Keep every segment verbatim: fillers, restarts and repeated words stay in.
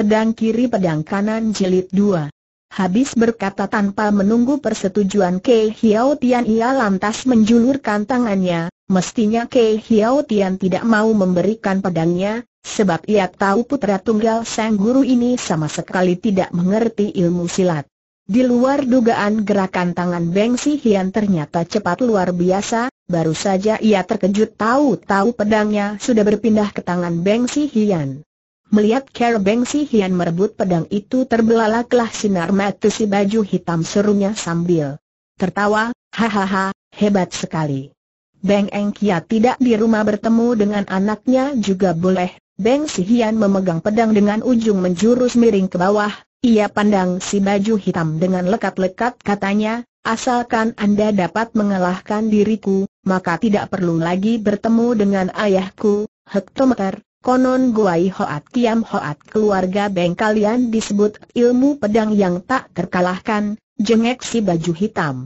Pedang Kiri Pedang Kanan Jilid dua. Habis berkata tanpa menunggu persetujuan Kei Hiao Tian, ia lantas menjulurkan tangannya. Mestinya Kei Hiao Tian tidak mau memberikan pedangnya, sebab ia tahu putra tunggal sang guru ini sama sekali tidak mengerti ilmu silat. Di luar dugaan, gerakan tangan Beng Si Hian ternyata cepat luar biasa. Baru saja ia terkejut, tahu-tahu pedangnya sudah berpindah ke tangan Beng Si Hian. Melihat cara Beng Si Hian merebut pedang itu, terbelalaklah sinar mata si baju hitam, serunya sambil tertawa, hahaha, hebat sekali. Beng Engkia tidak di rumah, bertemu dengan anaknya juga boleh. Beng Si Hian memegang pedang dengan ujung menjurus miring ke bawah. Ia pandang si baju hitam dengan lekat-lekat, katanya, asalkan Anda dapat mengalahkan diriku, maka tidak perlu lagi bertemu dengan ayahku, hektometer. Konon Guai Hoat Kiam Hoat keluarga Beng kalian disebut ilmu pedang yang tak terkalahkan, jengek si baju hitam.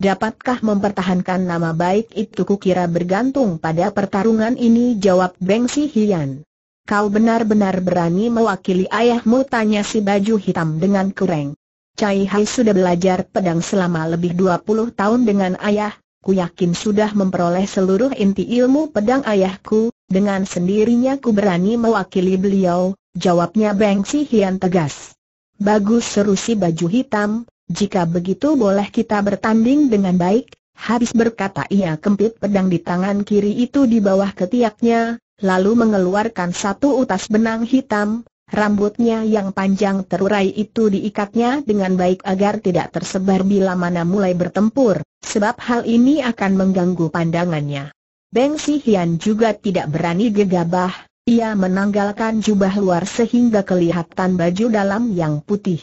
Dapatkah mempertahankan nama baik itu? Kukira bergantung pada pertarungan ini, jawab Beng Si Hian. Kau benar-benar berani mewakili ayahmu, tanya si baju hitam dengan kurang. Cai Hai sudah belajar pedang selama lebih dua puluh tahun dengan ayah. Ku yakin sudah memperoleh seluruh inti ilmu pedang ayahku, dengan sendirinya ku berani mewakili beliau, jawabnya Beng Si Hian tegas. Bagus, seru si baju hitam, jika begitu boleh kita bertanding dengan baik. Habis berkata ia kempit pedang di tangan kiri itu di bawah ketiaknya, lalu mengeluarkan satu utas benang hitam. Rambutnya yang panjang terurai itu diikatnya dengan baik agar tidak tersebar bila mana mulai bertempur, sebab hal ini akan mengganggu pandangannya. Beng Si Hian juga tidak berani gegabah, ia menanggalkan jubah luar sehingga kelihatan baju dalam yang putih.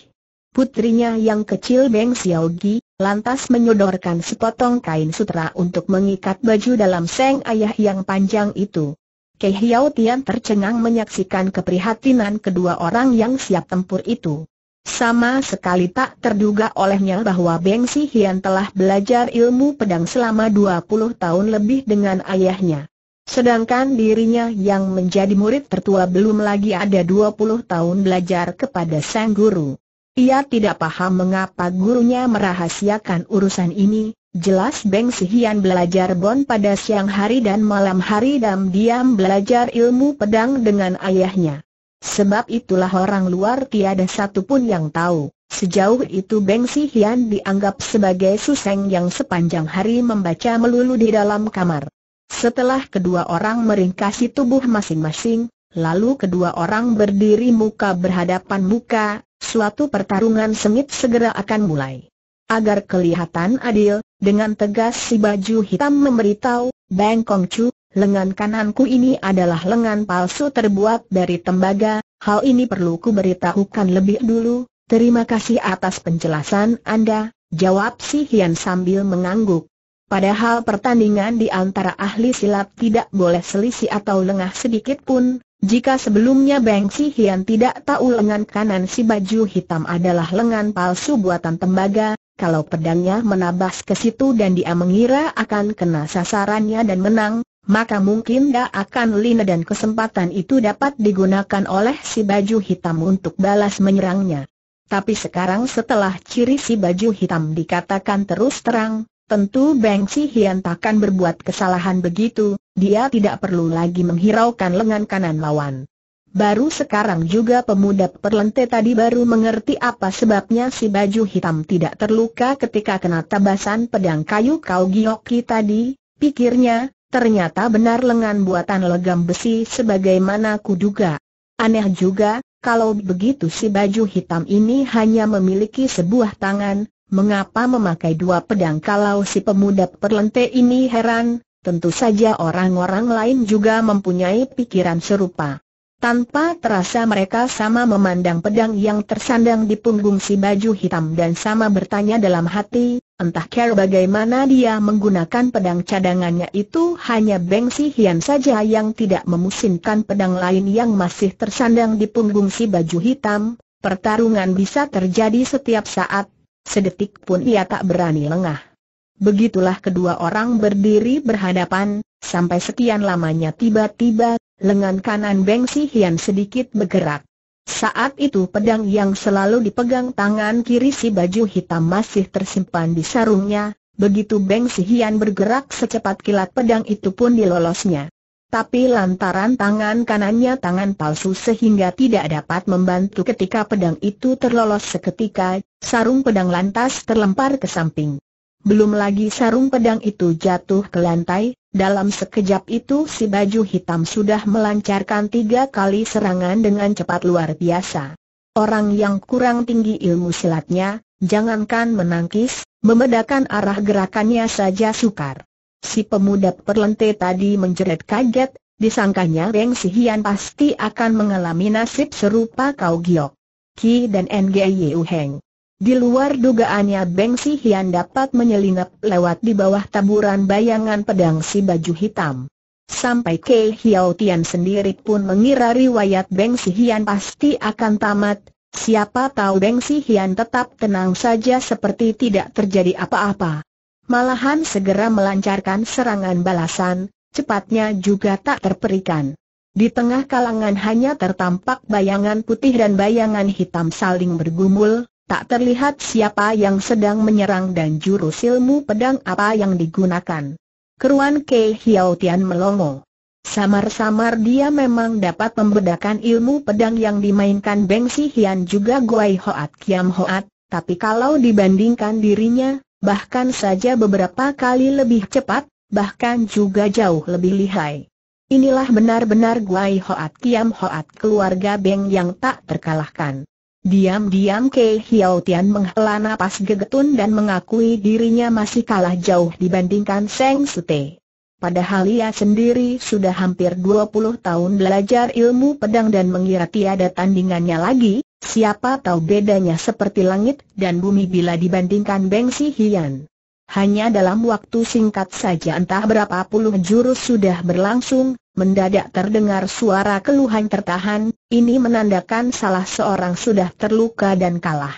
Putrinya yang kecil Beng Xiaogi lantas menyodorkan sepotong kain sutra untuk mengikat baju dalam sang ayah yang panjang itu. Kei Hiao Tian tercengang menyaksikan keprihatinan kedua orang yang siap tempur itu. Sama sekali tak terduga olehnya bahwa Beng Si Hian telah belajar ilmu pedang selama dua puluh tahun lebih dengan ayahnya. Sedangkan dirinya yang menjadi murid tertua belum lagi ada dua puluh tahun belajar kepada sang guru. Ia tidak paham mengapa gurunya merahasiakan urusan ini. Jelas Beng Si Hian belajar Bon pada siang hari dan malam hari, dan diam belajar ilmu pedang dengan ayahnya. Sebab itulah orang luar tiada satupun yang tahu. Sejauh itu Beng Si Hian dianggap sebagai suseng yang sepanjang hari membaca melulu di dalam kamar. Setelah kedua orang meringkasi tubuh masing-masing, lalu kedua orang berdiri muka berhadapan muka, suatu pertarungan sengit segera akan mulai. Agar kelihatan adil, dengan tegas si baju hitam memberitahu, Beng Kongcu, lengan kananku ini adalah lengan palsu terbuat dari tembaga. Hal ini perlu ku beritahukan lebih dulu. Terima kasih atas penjelasan Anda, jawab Si Hian sambil mengangguk. Padahal pertandingan di antara ahli silat tidak boleh selisih atau lengah sedikit pun. Jika sebelumnya Beng Si Hian tidak tahu lengan kanan si baju hitam adalah lengan palsu buatan tembaga, kalau pedangnya menabas ke situ dan dia mengira akan kena sasarannya dan menang, maka mungkin dia akan lina dan kesempatan itu dapat digunakan oleh si baju hitam untuk balas menyerangnya. Tapi sekarang setelah ciri si baju hitam dikatakan terus terang, tentu Beng Si Hian takkan berbuat kesalahan begitu. Dia tidak perlu lagi menghiraukan lengan kanan lawan. Baru sekarang juga pemuda perlente tadi baru mengerti apa sebabnya si baju hitam tidak terluka ketika kena tabasan pedang kayu Kau Gioki tadi, pikirnya. Ternyata benar lengan buatan legam besi sebagaimana kuduga. Aneh juga, kalau begitu si baju hitam ini hanya memiliki sebuah tangan, mengapa memakai dua pedang? Kalau si pemuda perlente ini heran, tentu saja orang-orang lain juga mempunyai pikiran serupa. Tanpa terasa mereka sama memandang pedang yang tersandang di punggung si baju hitam dan sama bertanya dalam hati, entah cara bagaimana dia menggunakan pedang cadangannya itu. Hanya Beng Si Hian saja yang tidak memusingkan pedang lain yang masih tersandang di punggung si baju hitam. Pertarungan bisa terjadi setiap saat, sedetik pun ia tak berani lengah. Begitulah kedua orang berdiri berhadapan, sampai sekian lamanya tiba-tiba lengan kanan Beng Si Hian sedikit bergerak. Saat itu pedang yang selalu dipegang tangan kiri si baju hitam masih tersimpan di sarungnya. Begitu Beng Sihian bergerak secepat kilat, pedang itu pun dilolosnya. Tapi lantaran tangan kanannya tangan palsu sehingga tidak dapat membantu ketika pedang itu terlolos seketika, sarung pedang lantas terlempar ke samping. Belum lagi sarung pedang itu jatuh ke lantai, dalam sekejap itu si baju hitam sudah melancarkan tiga kali serangan dengan cepat luar biasa. Orang yang kurang tinggi ilmu silatnya, jangankan menangkis, membedakan arah gerakannya saja sukar. Si pemuda perlente tadi menjerit kaget, disangkanya Beng Sihian pasti akan mengalami nasib serupa Kau Giok Ki dan Ngye Heng. Di luar dugaannya Beng Sihian dapat menyelinap lewat di bawah taburan bayangan pedang si baju hitam. Sampai Kei Hiao Tian sendiri pun mengira riwayat Beng Sihian pasti akan tamat. Siapa tahu Beng Sihian tetap tenang saja seperti tidak terjadi apa-apa. Malahan segera melancarkan serangan balasan, cepatnya juga tak terperikan. Di tengah kalangan hanya tertampak bayangan putih dan bayangan hitam saling bergumul, tak terlihat siapa yang sedang menyerang dan jurus ilmu pedang apa yang digunakan. Keruan Kei Hiao Tian melongo. Samar-samar dia memang dapat membedakan ilmu pedang yang dimainkan Beng Sihian juga Guai Hoat Kiam Hoat, tapi kalau dibandingkan dirinya, bahkan saja beberapa kali lebih cepat, bahkan juga jauh lebih lihai. Inilah benar-benar Guai Hoat Kiam Hoat keluarga Beng yang tak terkalahkan. Diam-diam Kei Hiao Tian menghela napas gegetun dan mengakui dirinya masih kalah jauh dibandingkan Seng Sute. Padahal ia sendiri sudah hampir dua puluh tahun belajar ilmu pedang dan mengira tiada tandingannya lagi, siapa tahu bedanya seperti langit dan bumi bila dibandingkan Beng Sihian. Hanya dalam waktu singkat saja entah berapa puluh jurus sudah berlangsung, mendadak terdengar suara keluhan tertahan, ini menandakan salah seorang sudah terluka dan kalah.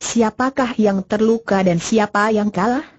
Siapakah yang terluka dan siapa yang kalah?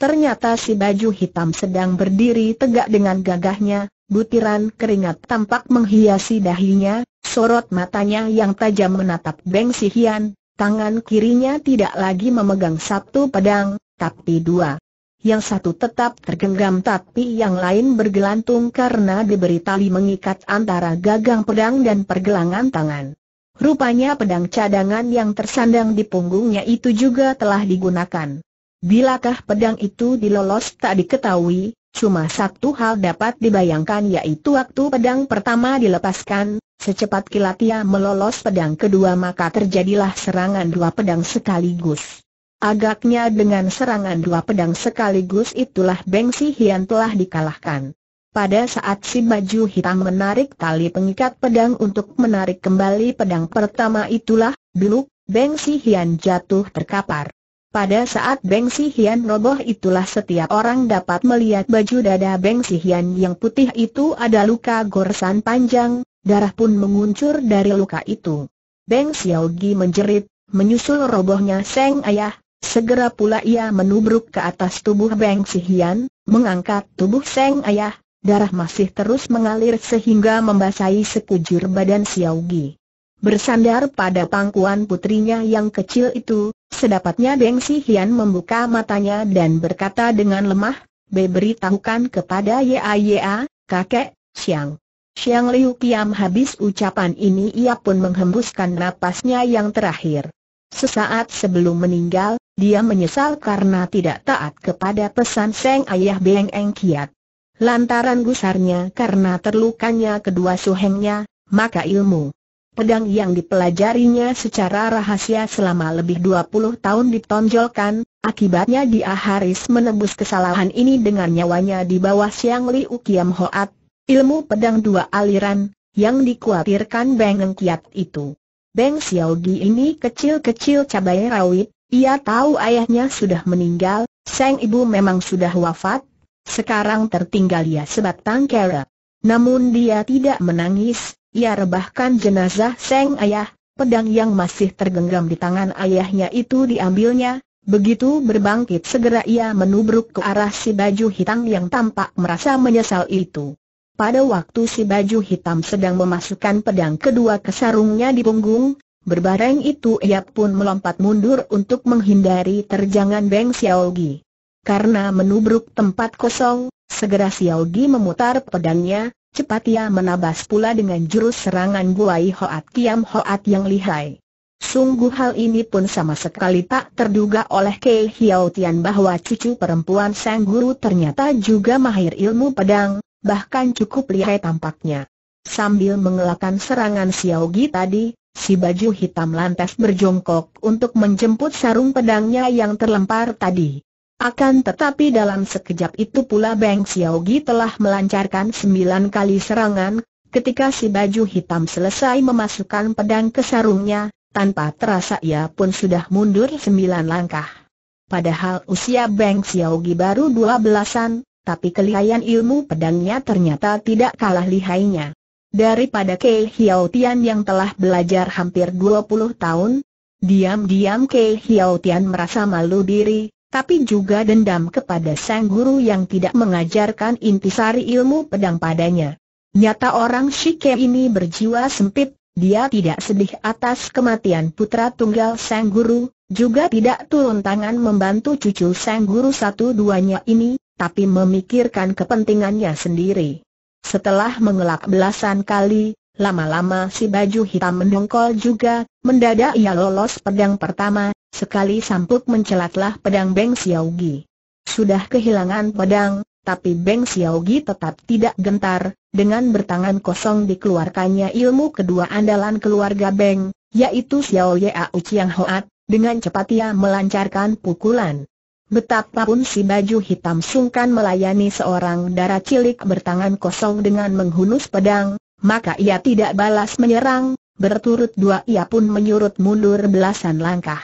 Ternyata si baju hitam sedang berdiri tegak dengan gagahnya, butiran keringat tampak menghiasi dahinya, sorot matanya yang tajam menatap Beng Sihian, tangan kirinya tidak lagi memegang satu pedang, tapi dua. Yang satu tetap tergenggam tapi yang lain bergelantung karena diberi tali mengikat antara gagang pedang dan pergelangan tangan. Rupanya pedang cadangan yang tersandang di punggungnya itu juga telah digunakan. Bilakah pedang itu dilolos tak diketahui, cuma satu hal dapat dibayangkan yaitu waktu pedang pertama dilepaskan, secepat kilat ia melolos pedang kedua maka terjadilah serangan dua pedang sekaligus. Agaknya dengan serangan dua pedang sekaligus itulah Beng Sihian telah dikalahkan. Pada saat si baju hitam menarik tali pengikat pedang untuk menarik kembali pedang pertama itulah, dulu, Beng Sihian jatuh terkapar. Pada saat Beng Sihian roboh itulah setiap orang dapat melihat baju dada Beng Sihian yang putih itu ada luka goresan panjang, darah pun menguncur dari luka itu. Beng Xiaogi menjerit, menyusul robohnya Seng Ayah, segera pula ia menubruk ke atas tubuh Beng Sihian, mengangkat tubuh Seng Ayah, darah masih terus mengalir sehingga membasahi sekujur badan Xiaogi. Bersandar pada pangkuan putrinya yang kecil itu, sedapatnya Beng Sihian membuka matanya dan berkata dengan lemah, "Beberitahukan kepada Yaya, kakek, Siang." Siang Liu Kiam habis ucapan ini ia pun menghembuskan napasnya yang terakhir. Sesaat sebelum meninggal, dia menyesal karena tidak taat kepada pesan Seng Ayah Beng Eng Kiat. Lantaran gusarnya karena terlukanya kedua suhengnya, maka ilmu pedang yang dipelajarinya secara rahasia selama lebih dua puluh tahun ditonjolkan, akibatnya dia harus menebus kesalahan ini dengan nyawanya di bawah Siang Liu Kiam Hoat, ilmu pedang dua aliran, yang dikhawatirkan Beng Eng Kiat itu. Beng Xiaogi ini kecil-kecil cabai rawit, ia tahu ayahnya sudah meninggal, sang ibu memang sudah wafat, sekarang tertinggal ia sebatang kara. Namun dia tidak menangis. Ia rebahkan jenazah Seng Ayah, pedang yang masih tergenggam di tangan ayahnya itu diambilnya. Begitu berbangkit segera ia menubruk ke arah si baju hitam yang tampak merasa menyesal itu. Pada waktu si baju hitam sedang memasukkan pedang kedua ke sarungnya di punggung, berbareng itu ia pun melompat mundur untuk menghindari terjangan Beng Xiaogi. Karena menubruk tempat kosong, segera Xiaogi memutar pedangnya, cepat ia menabas pula dengan jurus serangan Guai Hoat Kiam Hoat yang lihai. Sungguh hal ini pun sama sekali tak terduga oleh Kei Hiao Tian bahwa cucu perempuan sang guru ternyata juga mahir ilmu pedang, bahkan cukup lihai tampaknya. Sambil mengelakkan serangan Xiaogi tadi, si baju hitam lantas berjongkok untuk menjemput sarung pedangnya yang terlempar tadi. Akan tetapi dalam sekejap itu pula Beng Xiaogi telah melancarkan sembilan kali serangan. Ketika si baju hitam selesai memasukkan pedang ke sarungnya, tanpa terasa ia pun sudah mundur sembilan langkah. Padahal usia Beng Xiaogi baru dua belasan, tapi kelihaian ilmu pedangnya ternyata tidak kalah lihainya. Daripada Kei Hiao Tian yang telah belajar hampir dua puluh tahun, diam-diam Kei Hiao Tian merasa malu diri, tapi juga dendam kepada sang guru yang tidak mengajarkan intisari ilmu pedang padanya. Nyata orang Shike ini berjiwa sempit. Dia tidak sedih atas kematian putra tunggal sang guru, juga tidak turun tangan membantu cucu sang guru satu-duanya ini, tapi memikirkan kepentingannya sendiri. Setelah mengelak belasan kali, lama-lama si baju hitam mendongkol juga, mendadak ia lolos pedang pertama, sekali sampuk mencelatlah pedang Beng Xiaogi. Sudah kehilangan pedang, tapi Beng Xiaogi tetap tidak gentar. Dengan bertangan kosong dikeluarkannya ilmu kedua andalan keluarga Beng, yaitu Xiao Yao Chiang Hoat, dengan cepat ia melancarkan pukulan. Betapapun si baju hitam sungkan melayani seorang dara cilik bertangan kosong dengan menghunus pedang, maka ia tidak balas menyerang, berturut dua ia pun menyurut mundur belasan langkah.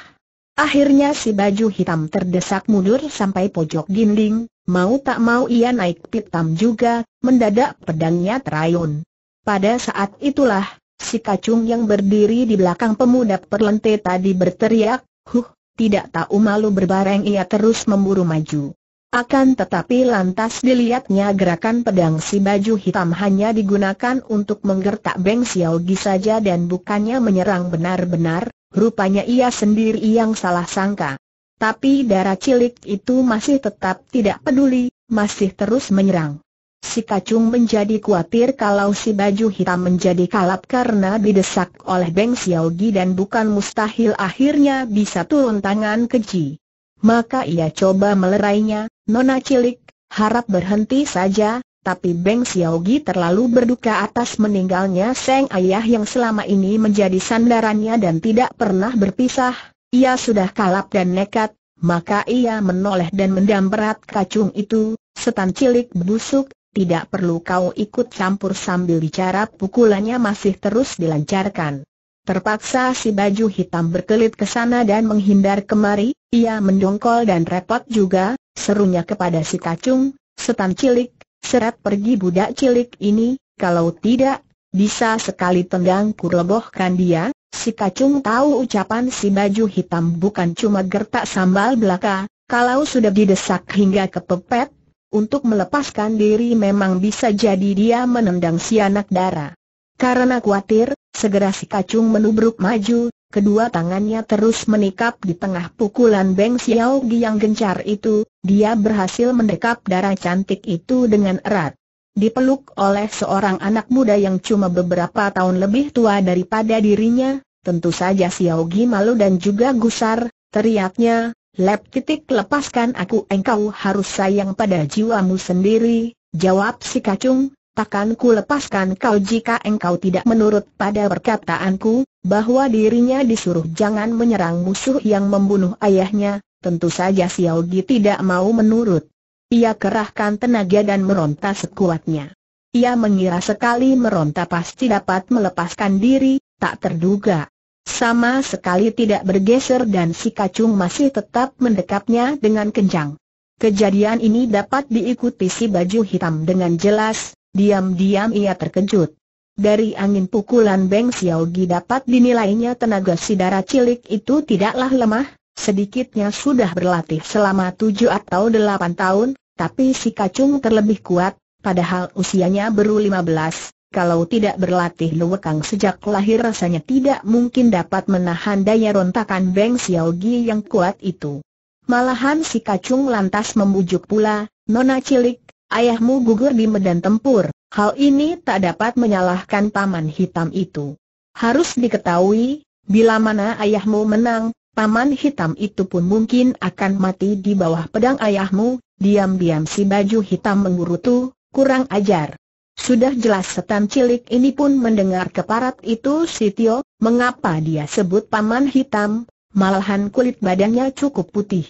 Akhirnya si baju hitam terdesak mundur sampai pojok dinding, mau tak mau ia naik pitam juga, mendadak pedangnya terayun. Pada saat itulah, si kacung yang berdiri di belakang pemuda perlente tadi berteriak, "Huh!" Tidak tahu malu berbareng ia terus memburu maju. Akan tetapi lantas dilihatnya gerakan pedang si baju hitam hanya digunakan untuk menggertak Beng Xiaogi saja dan bukannya menyerang benar-benar. Rupanya ia sendiri yang salah sangka. Tapi darah cilik itu masih tetap tidak peduli, masih terus menyerang. Si kacung menjadi khawatir kalau si baju hitam menjadi kalap karena didesak oleh Beng Xiaogi dan bukan mustahil akhirnya bisa turun tangan keji. Maka ia coba melerainya, "Nona cilik, harap berhenti saja." Tapi Beng Xiaogi terlalu berduka atas meninggalnya sang ayah yang selama ini menjadi sandarannya dan tidak pernah berpisah. Ia sudah kalap dan nekat, maka ia menoleh dan mendamperat kacung itu. "Setan cilik busuk, tidak perlu kau ikut campur." Sambil bicara pukulannya masih terus dilancarkan. Terpaksa si baju hitam berkelit ke sana dan menghindar kemari. Ia mendongkol dan repot juga, serunya kepada si kacung, "Setan cilik, seret pergi budak cilik ini, kalau tidak, bisa sekali tendang kurebohkan dia." Si kacung tahu ucapan si baju hitam bukan cuma gertak sambal belaka, kalau sudah didesak hingga kepepet, untuk melepaskan diri memang bisa jadi dia menendang si anak dara. Karena khawatir, segera si kacung menubruk maju, kedua tangannya terus menikap di tengah pukulan Beng Xiaogi yang gencar itu. Dia berhasil mendekap darah cantik itu dengan erat. Dipeluk oleh seorang anak muda yang cuma beberapa tahun lebih tua daripada dirinya, tentu saja Xiaogi malu dan juga gusar. Teriaknya, "Lep titik lepaskan aku." "Engkau harus sayang pada jiwamu sendiri," jawab si kacung. "Takkan ku lepaskan kau jika engkau tidak menurut pada perkataanku, bahwa dirinya disuruh jangan menyerang musuh yang membunuh ayahnya." Tentu saja Xiaogi tidak mau menurut. Ia kerahkan tenaga dan meronta sekuatnya. Ia mengira sekali meronta pasti dapat melepaskan diri, tak terduga. Sama sekali tidak bergeser dan si kacung masih tetap mendekapnya dengan kencang. Kejadian ini dapat diikuti si baju hitam dengan jelas, diam-diam ia terkejut. Dari angin pukulan Beng Xiaogi dapat dinilainya tenaga si dara cilik itu tidaklah lemah. Sedikitnya sudah berlatih selama tujuh atau delapan tahun, tapi si kacung terlebih kuat, padahal usianya baru lima belas. Kalau tidak berlatih luwekang sejak lahir rasanya tidak mungkin dapat menahan daya rontakan Beng Xiao Gi yang kuat itu. Malahan si kacung lantas membujuk pula, "Nona cilik, ayahmu gugur di medan tempur." Hal ini tak dapat menyalahkan Paman Hitam itu. Harus diketahui, bila mana ayahmu menang, Paman Hitam itu pun mungkin akan mati di bawah pedang ayahmu. Diam-diam si baju hitam menggerutu, kurang ajar. Sudah jelas setan cilik ini pun mendengar keparat itu si Tio, mengapa dia sebut Paman Hitam, malahan kulit badannya cukup putih.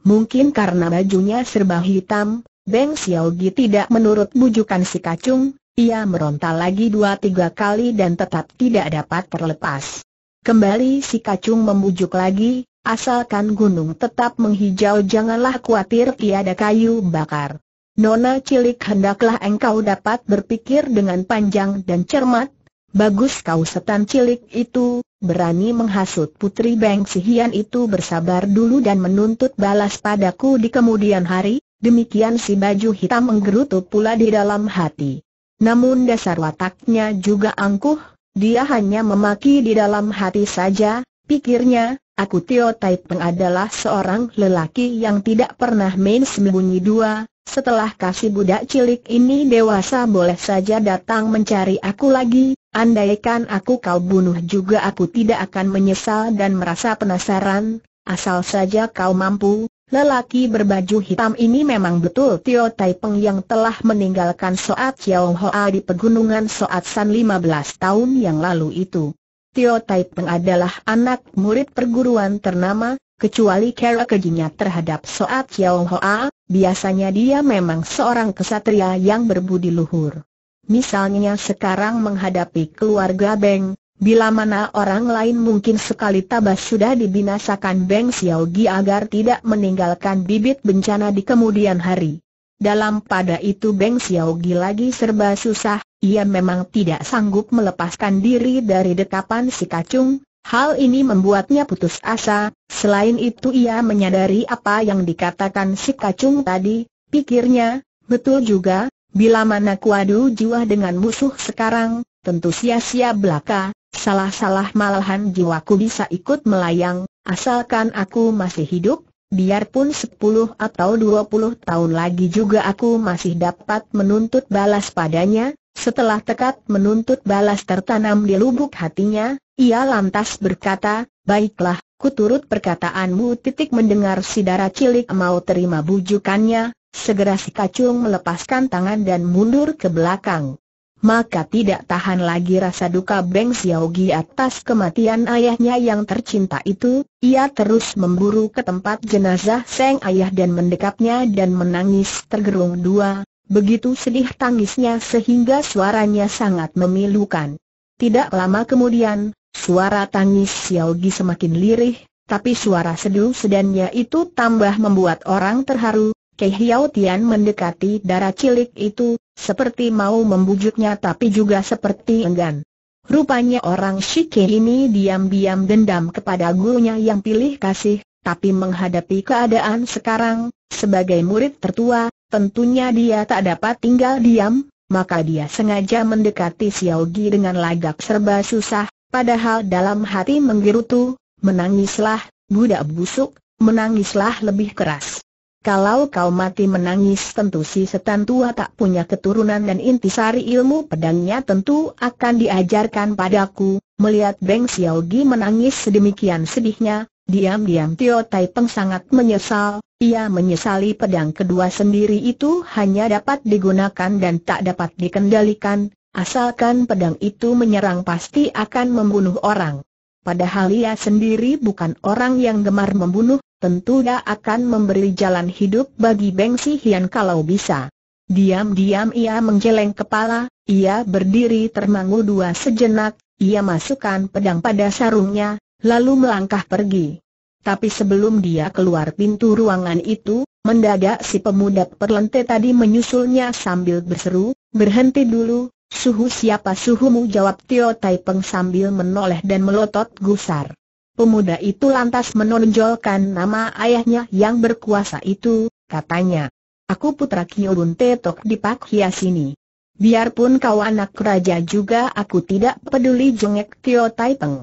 Mungkin karena bajunya serba hitam, Beng Xiao Gi tidak menurut bujukan si kacung, ia meronta lagi dua tiga kali dan tetap tidak dapat terlepas. Kembali si kacung membujuk lagi, asalkan gunung tetap menghijau janganlah khawatir tiada kayu bakar. Nona cilik hendaklah engkau dapat berpikir dengan panjang dan cermat. Bagus kau setan cilik itu, berani menghasut putri Beng Sihian itu bersabar dulu dan menuntut balas padaku di kemudian hari. Demikian si baju hitam menggerutu pula di dalam hati. Namun dasar wataknya juga angkuh, dia hanya memaki di dalam hati saja, pikirnya. Aku Tio Tai Peng adalah seorang lelaki yang tidak pernah main sembunyi dua. Setelah kasih budak cilik ini dewasa boleh saja datang mencari aku lagi. Andaikan aku kau bunuh juga aku tidak akan menyesal dan merasa penasaran. Asal saja kau mampu. Lelaki berbaju hitam ini memang betul Tio Tai Peng yang telah meninggalkan Soat Chiao Hoa di pegunungan Soat San lima belas tahun yang lalu itu. Tio Tai Peng adalah anak murid perguruan ternama. Kecuali cara kejinya terhadap Soat Chiao Hoa, biasanya dia memang seorang kesatria yang berbudi luhur. Misalnya sekarang menghadapi keluarga Beng, bila mana orang lain mungkin sekali tabas sudah dibinasakan Beng Xiao Gi agar tidak meninggalkan bibit bencana di kemudian hari. Dalam pada itu Beng Xiao Gi lagi serba susah, ia memang tidak sanggup melepaskan diri dari dekapan si kacung. Hal ini membuatnya putus asa, selain itu ia menyadari apa yang dikatakan si kacung tadi, pikirnya, betul juga, bila mana kuadu jiwa dengan musuh sekarang, tentu sia-sia belaka, salah-salah malahan jiwaku bisa ikut melayang, asalkan aku masih hidup, biarpun sepuluh atau dua puluh tahun lagi juga aku masih dapat menuntut balas padanya. Setelah tekad menuntut balas tertanam di lubuk hatinya, ia lantas berkata, baiklah, kuturut perkataanmu. Titik mendengar si dara cilik mau terima bujukannya, segera si kacung melepaskan tangan dan mundur ke belakang. Maka tidak tahan lagi rasa duka Beng Xiao Gi atas kematian ayahnya yang tercinta itu, ia terus memburu ke tempat jenazah sang ayah dan mendekapnya dan menangis tergerung dua. Begitu sedih tangisnya sehingga suaranya sangat memilukan. Tidak lama kemudian, suara tangis Xiao Gi semakin lirih, tapi suara seduh sedannya itu tambah membuat orang terharu. Ke Hiao Tian mendekati dara cilik itu, seperti mau membujuknya tapi juga seperti enggan. Rupanya orang Shike ini diam-diam dendam kepada gurunya yang pilih kasih, tapi menghadapi keadaan sekarang, sebagai murid tertua, tentunya dia tak dapat tinggal diam, maka dia sengaja mendekati Xiao Gi dengan lagak serba susah, padahal dalam hati menggerutu, menangislah, budak busuk, menangislah lebih keras. Kalau kau mati menangis tentu si setan tua tak punya keturunan dan intisari ilmu pedangnya tentu akan diajarkan padaku. Melihat Beng Xiao Gi menangis sedemikian sedihnya, diam-diam Tio Tai Peng sangat menyesal. Ia menyesali pedang kedua sendiri itu hanya dapat digunakan dan tak dapat dikendalikan, asalkan pedang itu menyerang pasti akan membunuh orang. Padahal ia sendiri bukan orang yang gemar membunuh, tentu dia akan memberi jalan hidup bagi Beng Sihian kalau bisa. Diam-diam ia menggeleng kepala, ia berdiri termangu dua sejenak, ia masukkan pedang pada sarungnya, lalu melangkah pergi. Tapi sebelum dia keluar pintu ruangan itu, mendadak si pemuda perlente tadi menyusulnya sambil berseru, berhenti dulu, suhu siapa suhumu, jawab Tio Tai Peng sambil menoleh dan melotot gusar. Pemuda itu lantas menonjolkan nama ayahnya yang berkuasa itu, katanya, Aku putra Kiobun Tetok di Pak Hias ini. Biarpun kau anak raja juga aku tidak peduli, jengek Tio Tai Peng.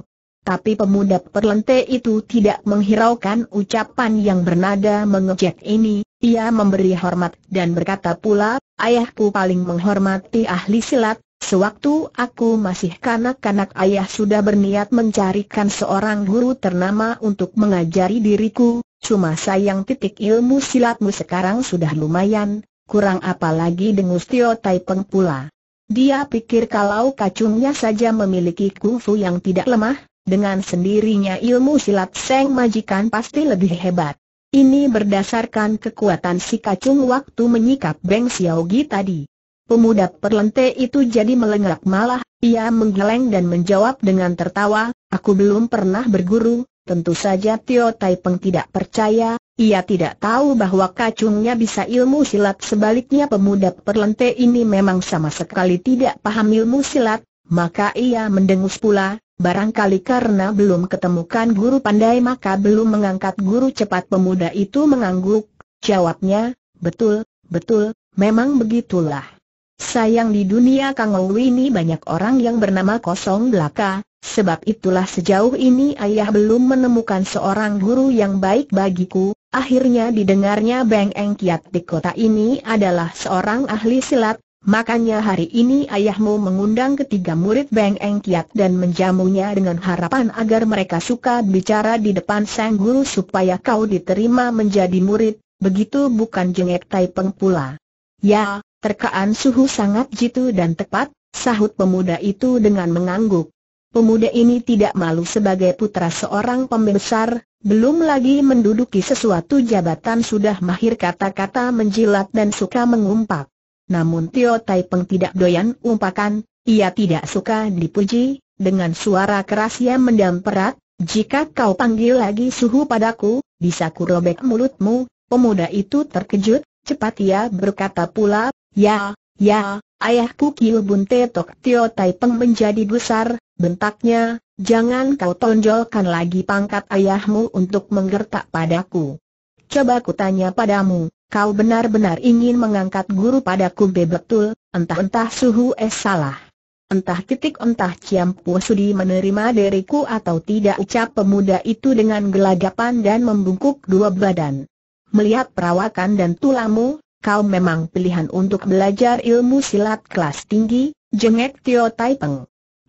Tapi pemuda perlente itu tidak menghiraukan ucapan yang bernada mengejek ini. Ia memberi hormat dan berkata pula, ayahku paling menghormati ahli silat. Sewaktu aku masih kanak-kanak ayah sudah berniat mencarikan seorang guru ternama untuk mengajari diriku. Cuma sayang titik ilmu silatmu sekarang sudah lumayan, kurang apalagi dengus Tio Tai Peng pula. Dia pikir kalau kacungnya saja memiliki kungfu yang tidak lemah, dengan sendirinya ilmu silat Seng majikan pasti lebih hebat. Ini berdasarkan kekuatan si kacung waktu menyikap Beng Xiaogi tadi. Pemuda perlente itu jadi melengak, malah ia menggeleng dan menjawab dengan tertawa, aku belum pernah berguru. Tentu saja Tio Tai Peng tidak percaya, ia tidak tahu bahwa kacungnya bisa ilmu silat. Sebaliknya pemuda perlente ini memang sama sekali tidak paham ilmu silat, maka ia mendengus pula, barangkali karena belum ketemukan guru pandai maka belum mengangkat guru. Cepat pemuda itu mengangguk, jawabnya, betul, betul, memang begitulah. Sayang di dunia Kangou ini banyak orang yang bernama kosong belaka. Sebab itulah sejauh ini ayah belum menemukan seorang guru yang baik bagiku. Akhirnya didengarnya Beng Eng Kiat di kota ini adalah seorang ahli silat. Makanya hari ini ayahmu mengundang ketiga murid Beng Eng Kiat dan menjamunya dengan harapan agar mereka suka bicara di depan sang guru supaya kau diterima menjadi murid. Begitu bukan, jengek Tai Peng pula. Ya, terkaan suhu sangat jitu dan tepat, sahut pemuda itu dengan mengangguk. Pemuda ini tidak malu sebagai putra seorang pembesar, belum lagi menduduki sesuatu jabatan sudah mahir kata-kata menjilat dan suka mengumpak. Namun Tio Tai Peng tidak doyan umpakan, ia tidak suka dipuji. Dengan suara keras ia mendamperat, jika kau panggil lagi suhu padaku, bisa kurobek mulutmu. Pemuda itu terkejut, cepat ia berkata pula, ya, ya, ayahku Kiobun Tetok Tio Tai Peng menjadi besar. Bentaknya, jangan kau tonjolkan lagi pangkat ayahmu untuk menggertak padaku. Coba ku tanya padamu, kau benar-benar ingin mengangkat guru padaku? Betul, entah-entah suhu es salah. Entah titik entah Ciampu sudi menerima diriku atau tidak, ucap pemuda itu dengan gelagapan dan membungkuk dua badan. Melihat perawakan dan tulamu, kau memang pilihan untuk belajar ilmu silat kelas tinggi, jengek Tio Tai Peng.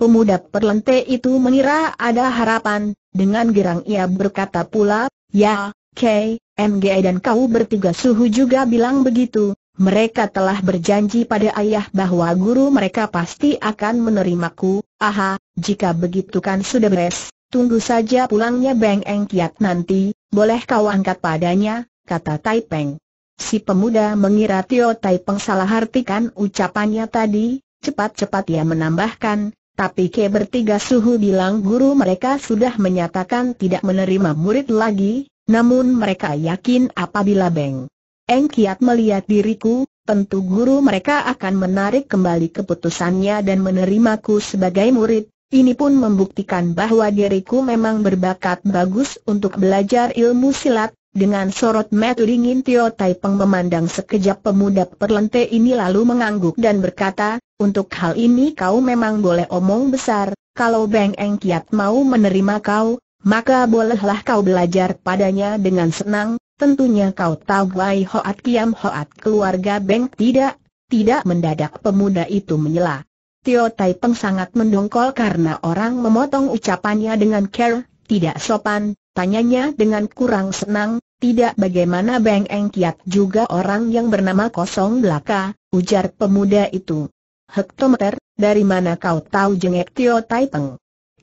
Pemuda perlente itu mengira ada harapan, dengan girang ia berkata pula, ya, K, M G dan kau bertiga suhu juga bilang begitu, mereka telah berjanji pada ayah bahwa guru mereka pasti akan menerimaku. Aha, jika begitu kan sudah beres, tunggu saja pulangnya Beng Eng Kiat nanti, boleh kau angkat padanya, kata Tai Peng. Si pemuda mengira Tio Tai Peng salah artikan ucapannya tadi, cepat-cepat ia menambahkan, tapi ke bertiga suhu bilang guru mereka sudah menyatakan tidak menerima murid lagi, namun mereka yakin apabila Beng Eng Kiat melihat diriku, tentu guru mereka akan menarik kembali keputusannya dan menerimaku sebagai murid. Ini pun membuktikan bahwa diriku memang berbakat bagus untuk belajar ilmu silat. Dengan sorot mata dingin Tio Tai Peng memandang sekejap pemuda perlente ini lalu mengangguk dan berkata, untuk hal ini kau memang boleh omong besar, kalau Beng Eng Kiat mau menerima kau, maka bolehlah kau belajar padanya dengan senang. Tentunya kau tahu Wai Hoat Kiam Hoat keluarga Beng. Tidak, tidak, mendadak pemuda itu menyela. Tio Tai Peng sangat mendongkol karena orang memotong ucapannya dengan care. Tidak sopan, tanyanya dengan kurang senang, tidak bagaimana Beng Eng Kiat juga orang yang bernama kosong belaka, ujar pemuda itu. Hektometer, dari mana kau tahu, jengek Tio Tai Peng?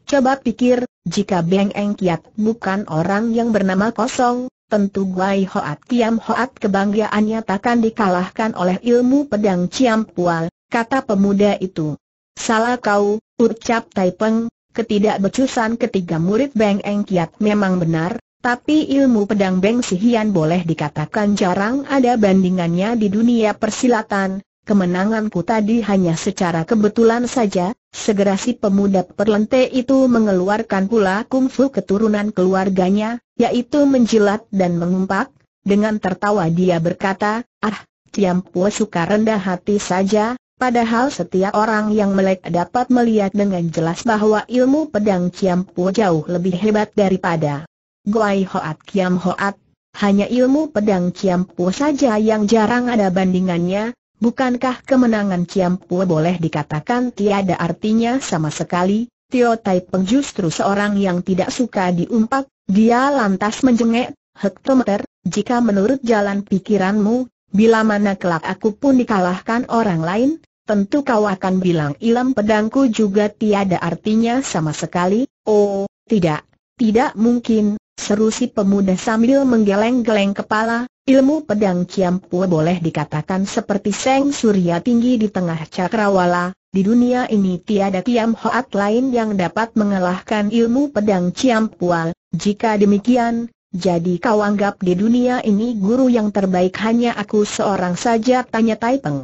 Coba pikir, jika Beng Eng Kiat bukan orang yang bernama kosong, tentu Wai Hoat Kiam Hoat kebanggaannya takkan dikalahkan oleh ilmu pedang Ciampual, kata pemuda itu. Salah kau, ucap Tai Peng, ketidakbecusan ketiga murid Beng Eng Kiat memang benar, tapi ilmu pedang Beng Sihian boleh dikatakan jarang ada bandingannya di dunia persilatan. Kemenanganku tadi hanya secara kebetulan saja. Segera si pemuda perlente itu mengeluarkan pula kungfu keturunan keluarganya, yaitu menjilat dan mengumpak. Dengan tertawa dia berkata, ah, Ciam Po suka rendah hati saja, padahal setiap orang yang melek dapat melihat dengan jelas bahwa ilmu pedang Ciam Po jauh lebih hebat daripada Goai Hoat Kiam Hoat. Hanya ilmu pedang Ciam Po saja yang jarang ada bandingannya. Bukankah kemenangan Ciam Po boleh dikatakan tiada artinya sama sekali? Tio Tai Peng justru seorang yang tidak suka diumpat. Dia lantas menjengek, "Hektometer, jika menurut jalan pikiranmu, bila mana kelak aku pun dikalahkan orang lain, tentu kau akan bilang ilmu pedangku juga tiada artinya sama sekali." "Oh, tidak, tidak mungkin," seru si pemuda sambil menggeleng-geleng kepala. Ilmu pedang Ciam Po boleh dikatakan seperti seng surya tinggi di tengah cakrawala. Di dunia ini tiada Kiam Hoat lain yang dapat mengalahkan ilmu pedang Ciam Po. Jika demikian, jadi kau anggap di dunia ini guru yang terbaik hanya aku seorang saja?" tanya Tai Peng.